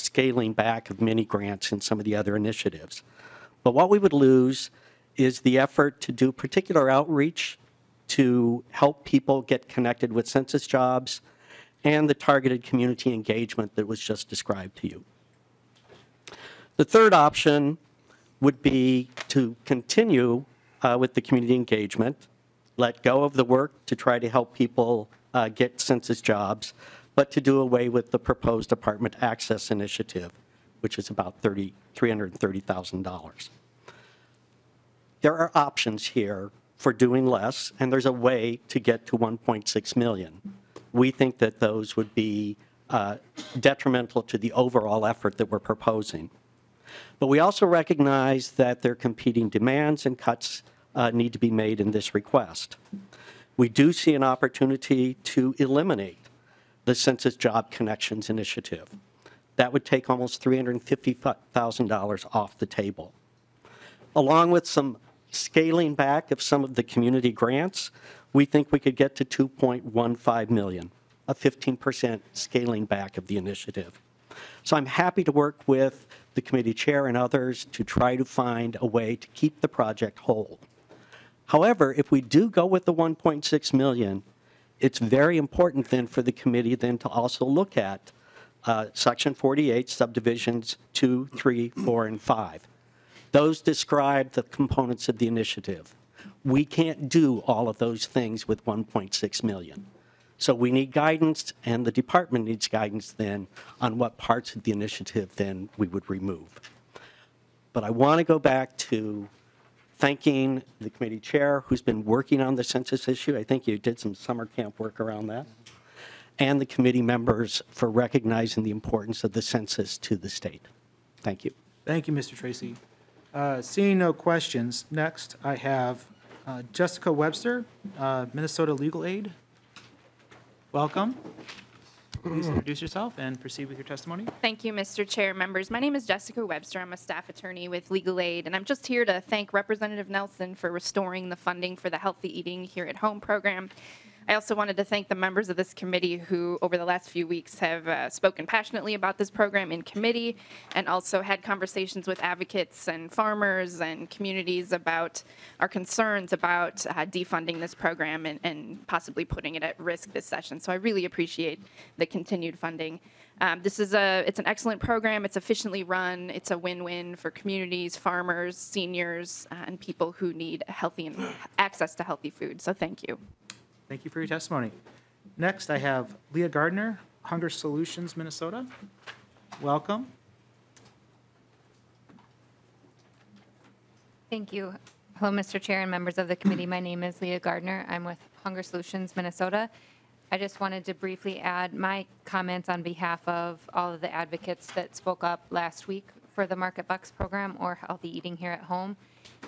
scaling back of many grants and some of the other initiatives. But what we would lose is the effort to do particular outreach to help people get connected with census jobs, and the targeted community engagement that was just described to you. The third option would be to continue uh, with the community engagement, let go of the work to try to help people uh, get census jobs, but to do away with the proposed apartment access initiative, which is about three hundred thirty thousand dollars. There are options here for doing less, and there's a way to get to one point six million. We think that those would be uh, detrimental to the overall effort that we're proposing. But we also recognize that there are competing demands and cuts uh, need to be made in this request. We do see an opportunity to eliminate the Census Job Connections Initiative. That would take almost three hundred fifty thousand dollars off the table. Along with some scaling back of some of the community grants, we think we could get to two point one five million dollars, a fifteen percent scaling back of the initiative. So I'm happy to work with the committee chair and others to try to find a way to keep the project whole. However, if we do go with the one point six million dollars, it's very important then for the committee then to also look at uh, Section forty-eight, subdivisions two, three, four, and five. Those describe the components of the initiative. We can't do all of those things with one point six million dollars. So we need guidance, and the department needs guidance then on what parts of the initiative then we would remove. But I want to go back to thanking the committee chair who's been working on the census issue. I think you did some summer camp work around that. And the committee members for recognizing the importance of the census to the state. Thank you. Thank you, Mister Tracy. Uh, seeing no questions, next I have uh, Jessica Webster, uh, Minnesota Legal Aid. Welcome. Please introduce yourself and proceed with your testimony. Thank you, Mister Chair, members. My name is Jessica Webster. I'm a staff attorney with Legal Aid, and I'm just here to thank Representative Nelson for restoring the funding for the Healthy Eating Here at Home program. I also wanted to thank the members of this committee who, over the last few weeks, have uh, spoken passionately about this program in committee and also had conversations with advocates and farmers and communities about our concerns about uh, defunding this program and, and possibly putting it at risk this session. So I really appreciate the continued funding. Um, this is a, it's an excellent program. It's efficiently run. It's a win-win for communities, farmers, seniors, uh, and people who need healthy and access to healthy food. So thank you. Thank you for your testimony. Next, I have Leah Gardner, Hunger Solutions, Minnesota. Welcome. Thank you. Hello, Mister Chair and members of the committee. My name is Leah Gardner. I'm with Hunger Solutions, Minnesota. I just wanted to briefly add my comments on behalf of all of the advocates that spoke up last week for the Market Bucks program or Healthy Eating Here at Home,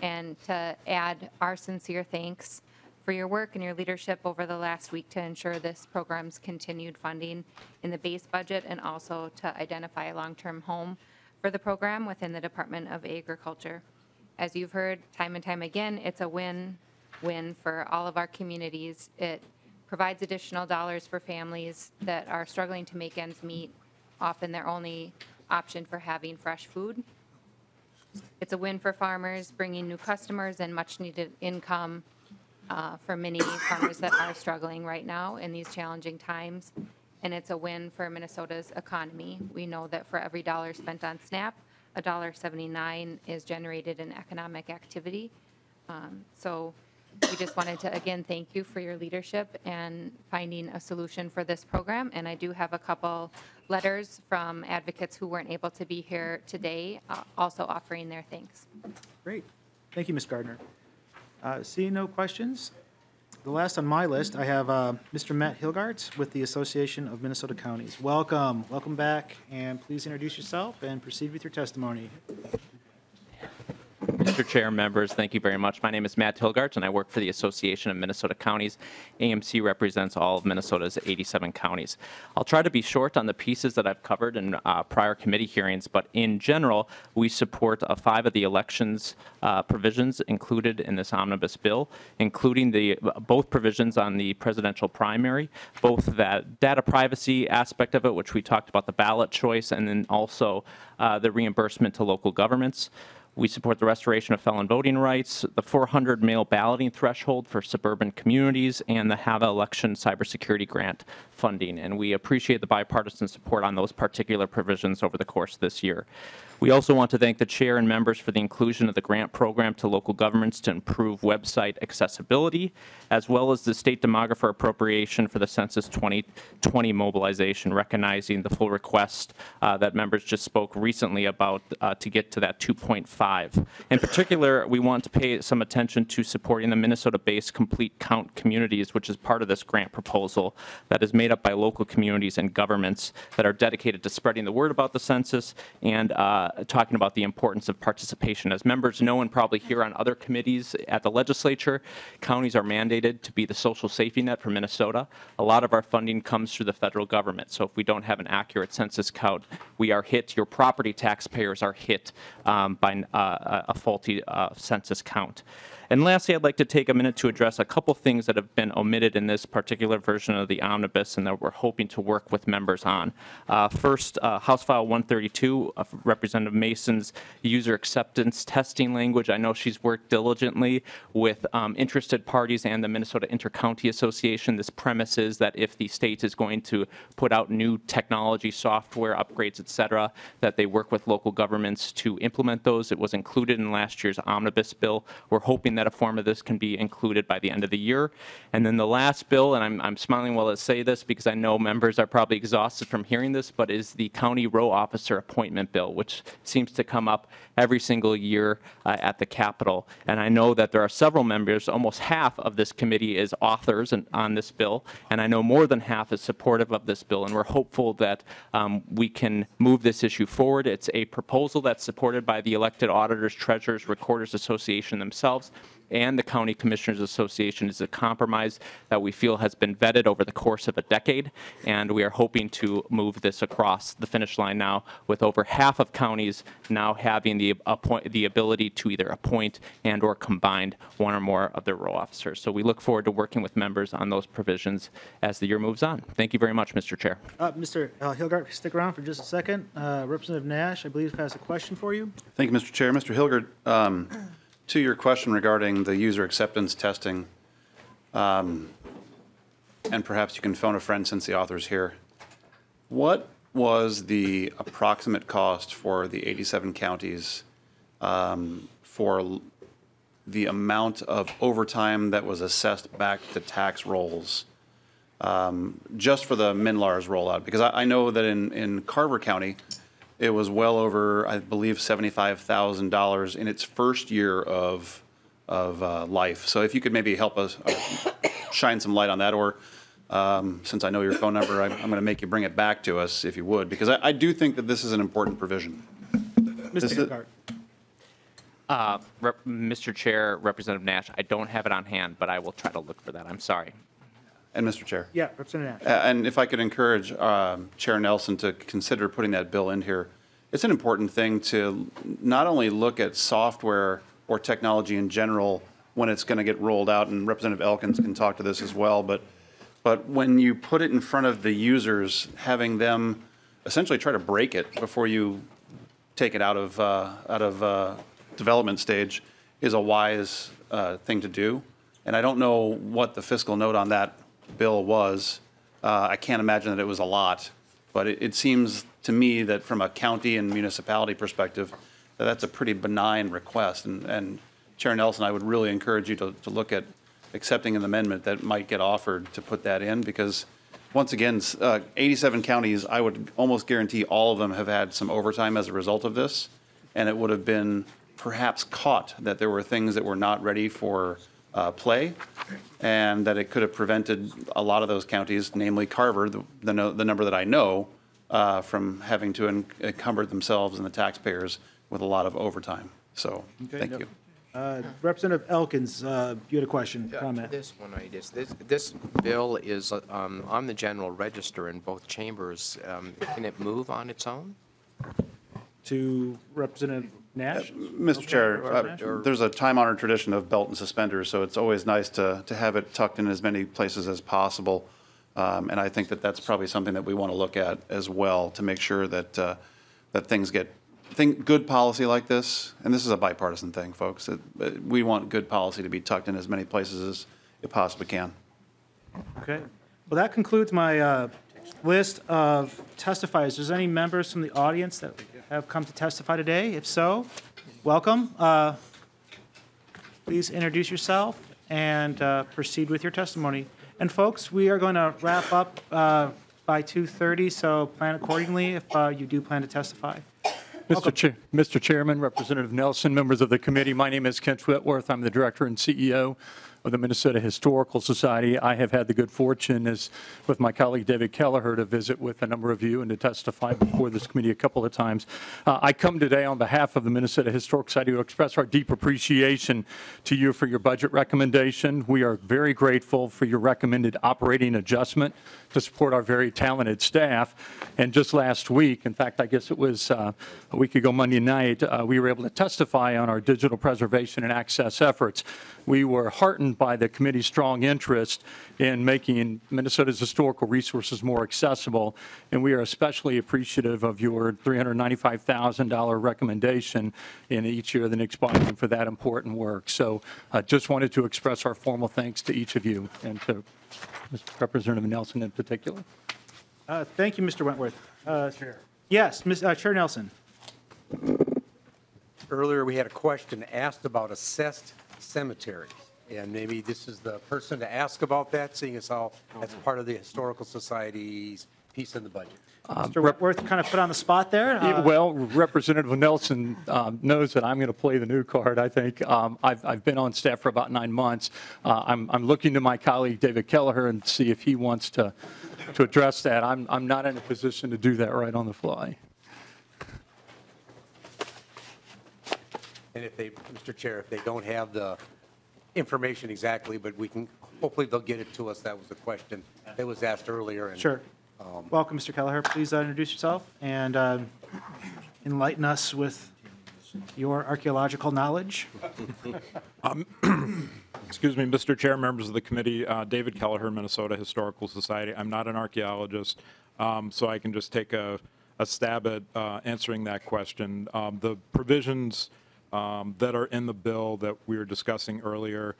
and to add our sincere thanks for your work and your leadership over the last week to ensure this program's continued funding in the base budget and also to identify a long-term home for the program within the Department of Agriculture. As you've heard time and time again, it's a win-win for all of our communities. It provides additional dollars for families that are struggling to make ends meet, often their only option for having fresh food. It's a win for farmers, bringing new customers and much-needed income Uh, for many farmers that are struggling right now in these challenging times, and it's a win for Minnesota's economy. We know that for every dollar spent on SNAP, a dollar seventy-nine is generated in economic activity. Um, so we just wanted to again thank you for your leadership and finding a solution for this program. And I do have a couple letters from advocates who weren't able to be here today uh, also offering their thanks. Great. Thank you, Miz Gardner. Uh, seeing no questions, the last on my list, I have uh, Mister Matt Hilgart with the Association of Minnesota Counties. Welcome. Welcome back, and please introduce yourself and proceed with your testimony. Mister Chair, members, thank you very much. My name is Matt Hilgart, and I work for the Association of Minnesota Counties. A M C represents all of Minnesota's eighty-seven counties. I'll try to be short on the pieces that I've covered in uh, prior committee hearings, but in general, we support uh, five of the elections uh, provisions included in this omnibus bill, including the both provisions on the presidential primary, both that data privacy aspect of it, which we talked about the ballot choice, and then also uh, the reimbursement to local governments. We support the restoration of felon voting rights, the four hundred mail balloting threshold for suburban communities, and the HAVA election cybersecurity grant funding. And we appreciate the bipartisan support on those particular provisions over the course of this year. We also want to thank the chair and members for the inclusion of the grant program to local governments to improve website accessibility, as well as the state demographer appropriation for the Census twenty twenty mobilization, recognizing the full request uh, that members just spoke recently about uh, to get to that two point five. In particular, we want to pay some attention to supporting the Minnesota-based Complete Count Communities, which is part of this grant proposal that is made up by local communities and governments that are dedicated to spreading the word about the census and uh, talking about the importance of participation. As members know and probably hear on other committees at the legislature, counties are mandated to be the social safety net for Minnesota. A lot of our funding comes through the federal government, so if we don't have an accurate census count, we are hit. Your property taxpayers are hit um, by uh, a faulty uh, census count. And lastly, I'd like to take a minute to address a couple things that have been omitted in this particular version of the omnibus and that we're hoping to work with members on. Uh, first, uh, House File one thirty-two, uh, Representative Mason's user acceptance testing language. I know she's worked diligently with um, interested parties and the Minnesota Intercounty Association. This premise is that if the state is going to put out new technology, software upgrades, et cetera, that they work with local governments to implement those. It was included in last year's omnibus bill. We're hoping that a form of this can be included by the end of the year. And then the last bill, and I'm, I'm smiling while I say this because I know members are probably exhausted from hearing this, but is the county row officer appointment bill, which seems to come up every single year uh, at the Capitol. And I know that there are several members, almost half of this committee is authors and, on this bill, and I know more than half is supportive of this bill, and we're hopeful that um, we can move this issue forward. It's a proposal that's supported by the elected auditors, treasurers, recorders association themselves, and the County Commissioners Association. Is a compromise that we feel has been vetted over the course of a decade, and we are hoping to move this across the finish line now, with over half of counties now having the appoint, the ability to either appoint and or combine one or more of their row officers. So we look forward to working with members on those provisions as the year moves on. Thank you very much, Mister Chair. Uh, Mister Uh, Hilgart, stick around for just a second. Uh, Representative Nash, I believe, has a question for you. Thank you, Mister Chair. Mister Hilgart, um, to your question regarding the user acceptance testing, um, and perhaps you can phone a friend since the author's here, what was the approximate cost for the eighty-seven counties um, for the amount of overtime that was assessed back to tax rolls, um, just for the MinLARS rollout? Because I, I know that in, in Carver County, it was well over, I believe, seventy-five thousand dollars in its first year of of uh, life. So if you could maybe help us uh, shine some light on that, or um, since I know your phone number, I'm, I'm going to make you bring it back to us if you would, because I, I do think that this is an important provision. Mister Gart. Uh, Mister Chair, Representative Nash, I don't have it on hand, but I will try to look for that. I'm sorry. And Mister Chair. Yeah, Representative Nash. Uh, and if I could encourage um, Chair Nelson to consider putting that bill in here. It's an important thing to not only look at software or technology in general when it's going to get rolled out, and Representative Elkins can talk to this as well, but but when you put it in front of the users, having them essentially try to break it before you take it out of uh, out of uh, development stage is a wise uh, thing to do. And I don't know what the fiscal note on that bill was. Uh, I can't imagine that it was a lot, but it, it seems to me that from a county and municipality perspective, that that's a pretty benign request. And, and Chair Nelson, I would really encourage you to, to look at accepting an amendment that might get offered to put that in, because once again, uh, eighty-seven counties, I would almost guarantee all of them have had some overtime as a result of this, and it would have been perhaps caught that there were things that were not ready for Uh, play, and that it could have prevented a lot of those counties, namely Carver, the, the, no, the number that I know, uh, from having to en encumber themselves and the taxpayers with a lot of overtime. So, okay, thank no. you. Uh, Representative Elkins, uh, you had a question, yeah, comment. This one, I just, this, this bill is um, on the general register in both chambers. Um, can it move on its own? To Representative Nash? Uh, Mister Okay. Chair, uh, there's a time-honored tradition of belt and suspenders, so it's always nice to, to have it tucked in as many places as possible. Um, and I think that that's probably something that we want to look at as well, to make sure that uh, that things get think good policy like this. And this is a bipartisan thing, folks. It, it, we want good policy to be tucked in as many places as it possibly can. Okay. Well, that concludes my uh, list of testifiers. Is there any members from the audience that... Yeah. have come to testify today? If so, welcome. Uh, please introduce yourself and uh, proceed with your testimony. And folks, we are going to wrap up uh, by two thirty, so plan accordingly if uh, you do plan to testify. Mister Ch- Mister Chairman, Representative Nelson, members of the committee, my name is Kent Whitworth. I'm the director and C E O of the Minnesota Historical Society. I have had the good fortune, as with my colleague David Kelleher, to visit with a number of you and to testify before this committee a couple of times. Uh, I come today on behalf of the Minnesota Historical Society to express our deep appreciation to you for your budget recommendation. We are very grateful for your recommended operating adjustment to support our very talented staff. And just last week, in fact, I guess it was uh, a week ago Monday night, uh, we were able to testify on our digital preservation and access efforts. We were heartened by the committee's strong interest in making Minnesota's historical resources more accessible, and we are especially appreciative of your three hundred ninety-five thousand dollars recommendation in each year of the next bond for that important work. So I uh, just wanted to express our formal thanks to each of you and to Representative Nelson in particular. Uh, thank you, Mister Wentworth. Uh, Chair. Yes, Miz Uh, Chair Nelson. Earlier we had a question asked about assessed cemeteries. And maybe this is the person to ask about that, seeing as how that's part of the Historical Society's piece in the budget. Um, Mister Wentworth kind of put on the spot there. Uh, well, Representative Nelson um, knows that I'm going to play the new card, I think. Um, I've, I've been on staff for about nine months. Uh, I'm, I'm looking to my colleague, David Kelleher, and see if he wants to, to address that. I'm, I'm not in a position to do that right on the fly. And if they, Mister Chair, if they don't have the information exactly, but we can, hopefully they'll get it to us. That was the question that was asked earlier. And, sure. Um, Welcome, Mister Kelleher. Please uh, introduce yourself and uh, enlighten us with your archaeological knowledge. um, excuse me, Mister Chair, members of the committee, uh, David Kelleher, Minnesota Historical Society. I'm not an archaeologist, um, so I can just take a, a stab at uh, answering that question. Um, the provisions Um, that are in the bill that we were discussing earlier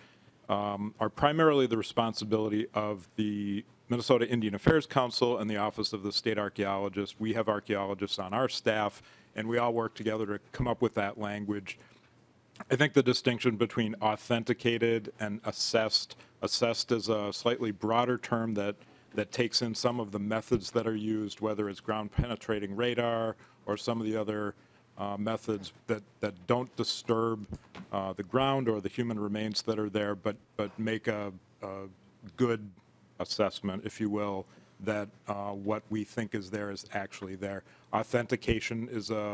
um, are primarily the responsibility of the Minnesota Indian Affairs Council and the Office of the State Archaeologist. We have archaeologists on our staff, and we all work together to come up with that language. I think the distinction between authenticated and assessed, assessed is a slightly broader term that, that takes in some of the methods that are used, whether it's ground-penetrating radar or some of the other Uh, methods that, that don't disturb uh, the ground or the human remains that are there, but, but make a, a good assessment, if you will, that uh, what we think is there is actually there. Authentication is a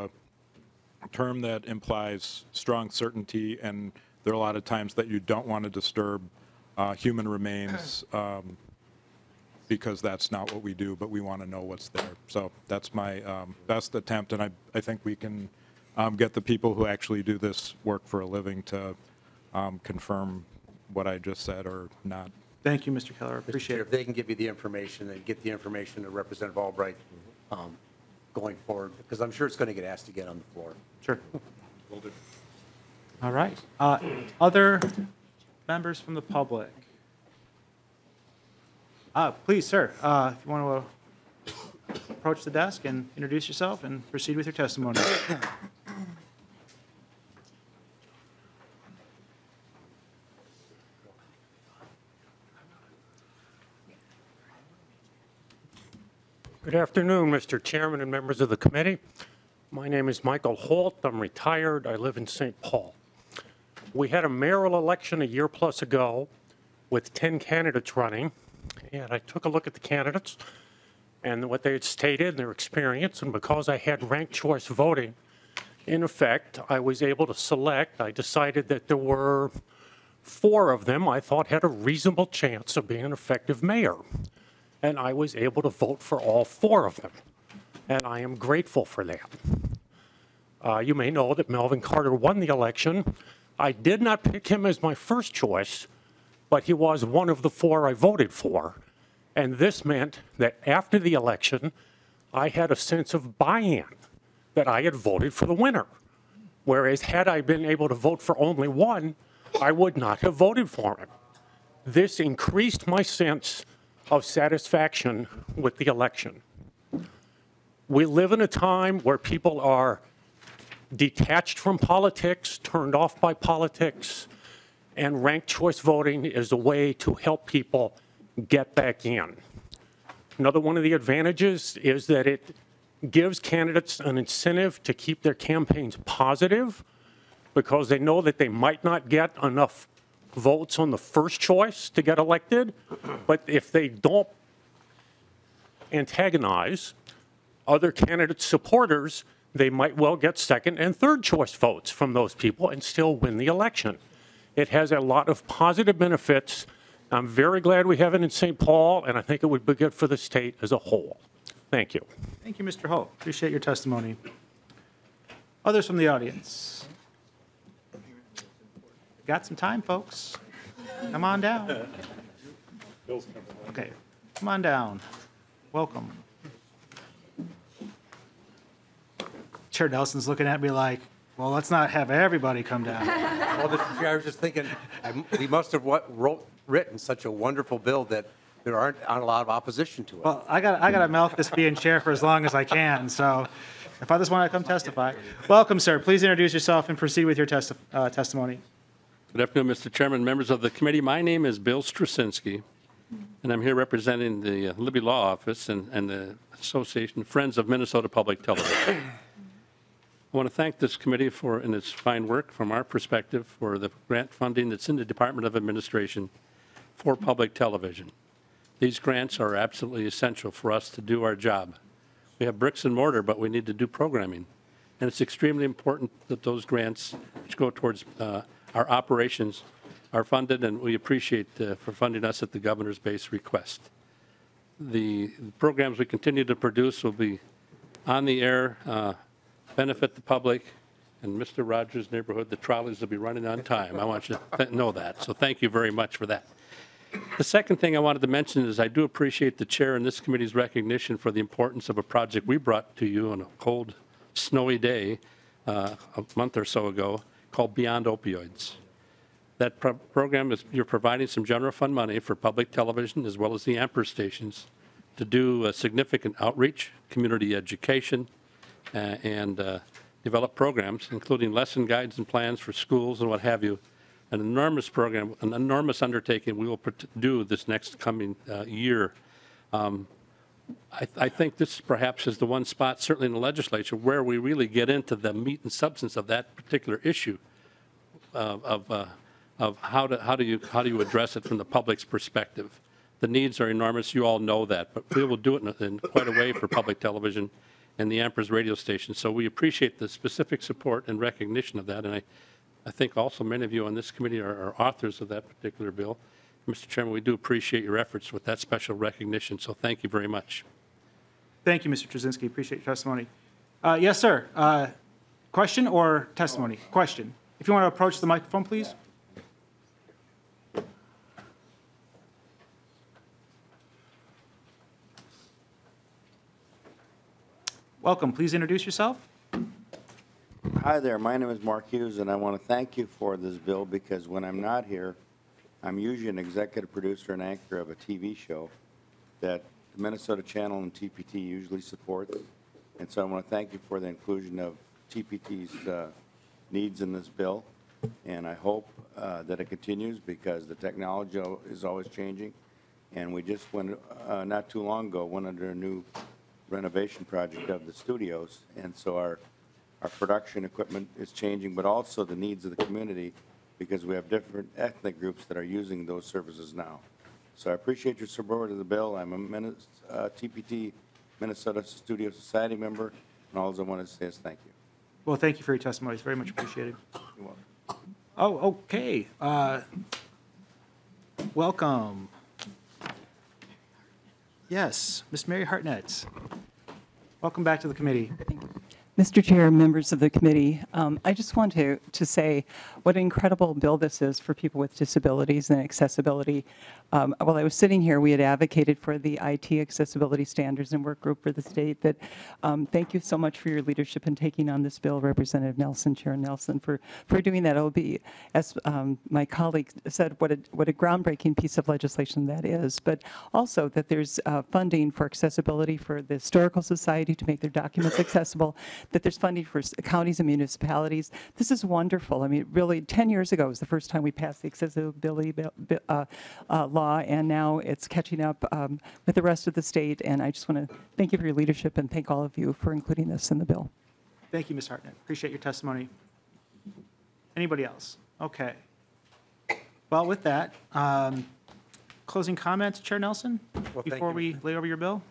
term that implies strong certainty, and there are a lot of times that you don't want to disturb uh, human remains um, because that's not what we do, but we want to know what's there. So that's my um, best attempt, and I, I think we can um, get the people who actually do this work for a living to um, confirm what I just said or not. Thank you, Mister Kelleher. Appreciate it. If they can give you the information and get the information to Representative Albright um, going forward, because I'm sure it's going to get asked again on the floor. Sure. Will do. All right. Uh, other members from the public? Uh, please, sir, uh, if you want to uh, approach the desk and introduce yourself and proceed with your testimony. Good afternoon, Mister Chairman and members of the committee. My name is Michael Holt. I'm retired. I live in Saint Paul. We had a mayoral election a year plus ago with ten candidates running. And I took a look at the candidates and what they had stated and their experience, and because I had ranked choice voting, in effect, I was able to select. I decided that there were four of them I thought had a reasonable chance of being an effective mayor, and I was able to vote for all four of them, and I am grateful for that. Uh, you may know that Melvin Carter won the election. I did not pick him as my first choice, but he was one of the four I voted for. And this meant that after the election, I had a sense of buy-in that I had voted for the winner. Whereas had I been able to vote for only one, I would not have voted for him. This increased my sense of satisfaction with the election. We live in a time where people are detached from politics, turned off by politics, and ranked choice voting is a way to help people get back in. Another one of the advantages is that it gives candidates an incentive to keep their campaigns positive because they know that they might not get enough votes on the first choice to get elected, but if they don't antagonize other candidates' supporters, they might well get second and third choice votes from those people and still win the election. It has a lot of positive benefits. I'm very glad we have it in Saint Paul, and I think it would be good for the state as a whole. Thank you. Thank you, Mister Holt. Appreciate your testimony. Others from the audience? Got some time, folks. Come on down. Okay, come on down. Welcome. Chair Nelson's looking at me like, well, let's not have everybody come down. Well, this is, I was just thinking, I, we must have what, wrote, written such a wonderful bill that there aren't, aren't a lot of opposition to it. Well, I got I got to milk this being chair for as long as I can. So if I just want to come testify. Welcome, sir. Please introduce yourself and proceed with your testi uh, testimony. Good afternoon, Mister Chairman, members of the committee. My name is Bill Straczynski, and I'm here representing the uh, Libby Law Office and, and the Association Friends of Minnesota Public Television. I want to thank this committee for and its fine work from our perspective for the grant funding that's in the Department of Administration for public television. These grants are absolutely essential for us to do our job. We have bricks and mortar, but we need to do programming. And it's extremely important that those grants, which go towards uh, our operations, are funded, and we appreciate uh, for funding us at the governor's base request. The, the programs we continue to produce will be on the air, uh, benefit the public, and Mister Rogers' neighborhood, the trolleys will be running on time. I want you to th know that, so thank you very much for that. The second thing I wanted to mention is I do appreciate the chair and this committee's recognition for the importance of a project we brought to you on a cold, snowy day uh, a month or so ago called Beyond Opioids. That pro program is, you're providing some general fund money for public television as well as the Amper stations to do a significant outreach, community education, Uh, and uh, develop programs, including lesson guides and plans for schools and what have you. An enormous program, an enormous undertaking we will do this next coming uh, year. Um, I, th I think this perhaps is the one spot, certainly in the legislature, where we really get into the meat and substance of that particular issue uh, of, uh, of how, to, how, do you, how do you address it from the public's perspective. The needs are enormous. You all know that, but we will do it in, in quite a way for public television and the Amper's radio station. So we appreciate the specific support and recognition of that. And I, I think also many of you on this committee are, are authors of that particular bill. Mister Chairman, we do appreciate your efforts with that special recognition. So thank you very much. Thank you, Mister Straczynski. Appreciate your testimony. Uh, yes, sir. Uh, question or testimony? Question. If you want to approach the microphone, please. Welcome. Please introduce yourself. Hi there. My name is Mark Hughes, and I want to thank you for this bill because when I'm not here, I'm usually an executive producer and anchor of a T V show that the Minnesota Channel and T P T usually support. And so I want to thank you for the inclusion of T P T's uh, needs in this bill. And I hope uh, that it continues because the technology is always changing. And we just went, uh, not too long ago, went under a new renovation project of the studios, and so our our production equipment is changing, but also the needs of the community because we have different ethnic groups that are using those services now. So I appreciate your support of the bill. I'm a Min uh, T P T Minnesota Studio Society member, and all I want to say is thank you. Well, thank you for your testimony. It's very much appreciated. You're welcome. Oh, okay. Uh, welcome. Yes, Miz Mary Hartnett. Welcome back to the committee. Mister Chair, members of the committee, um, I just want to, to say what an incredible bill this is for people with disabilities and accessibility. Um, while I was sitting here, we had advocated for the I T accessibility standards and work group for the state. That um, thank you so much for your leadership in taking on this bill, Representative Nelson, Chair Nelson, for, for doing that. It will be, as um, my colleague said, what a, what a groundbreaking piece of legislation that is, but also that there's uh, funding for accessibility for the Historical Society to make their documents accessible, that there's funding for counties and municipalities. This is wonderful. I mean, really, ten years ago was the first time we passed the accessibility bill, uh, uh, law, and now it's catching up um, with the rest of the state. And I just want to thank you for your leadership and thank all of you for including this in the bill. Thank you, Miz Hartnett. Appreciate your testimony. Anybody else? Okay. Well, with that, um, closing comments, Chair Nelson, well, before we lay over your bill?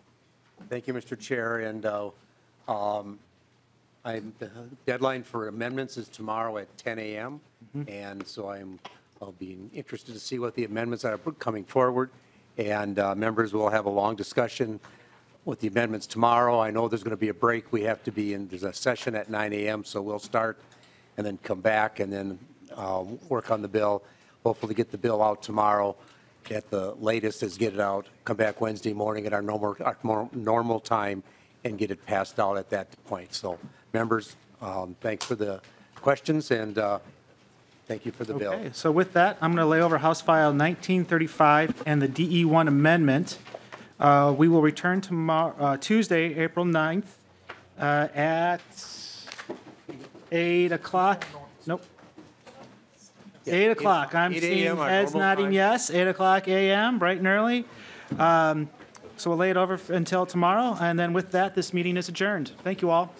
Thank you, Mister Chair. And uh, um, I, the deadline for amendments is tomorrow at ten A M Mm-hmm. And so I'm, I'll be interested to see what the amendments are coming forward. And uh, members will have a long discussion with the amendments tomorrow. I know there's going to be a break. We have to be in, there's a session at nine A M So we'll start and then come back and then uh, work on the bill. Hopefully get the bill out tomorrow at the latest is get it out. Come back Wednesday morning at our normal, our normal time and get it passed out at that point. So. Members, um, thanks for the questions and uh, thank you for the okay, bill. Okay, so with that, I'm going to lay over House File nineteen thirty-five and the D E one amendment. Uh, we will return tomorrow, uh, Tuesday, April ninth uh, at eight o'clock. Nope. Yeah, eight o'clock. I'm seeing Ed's nodding time. Yes. eight o'clock A M, bright and early. Um, so we'll lay it over until tomorrow. And then with that, this meeting is adjourned. Thank you all.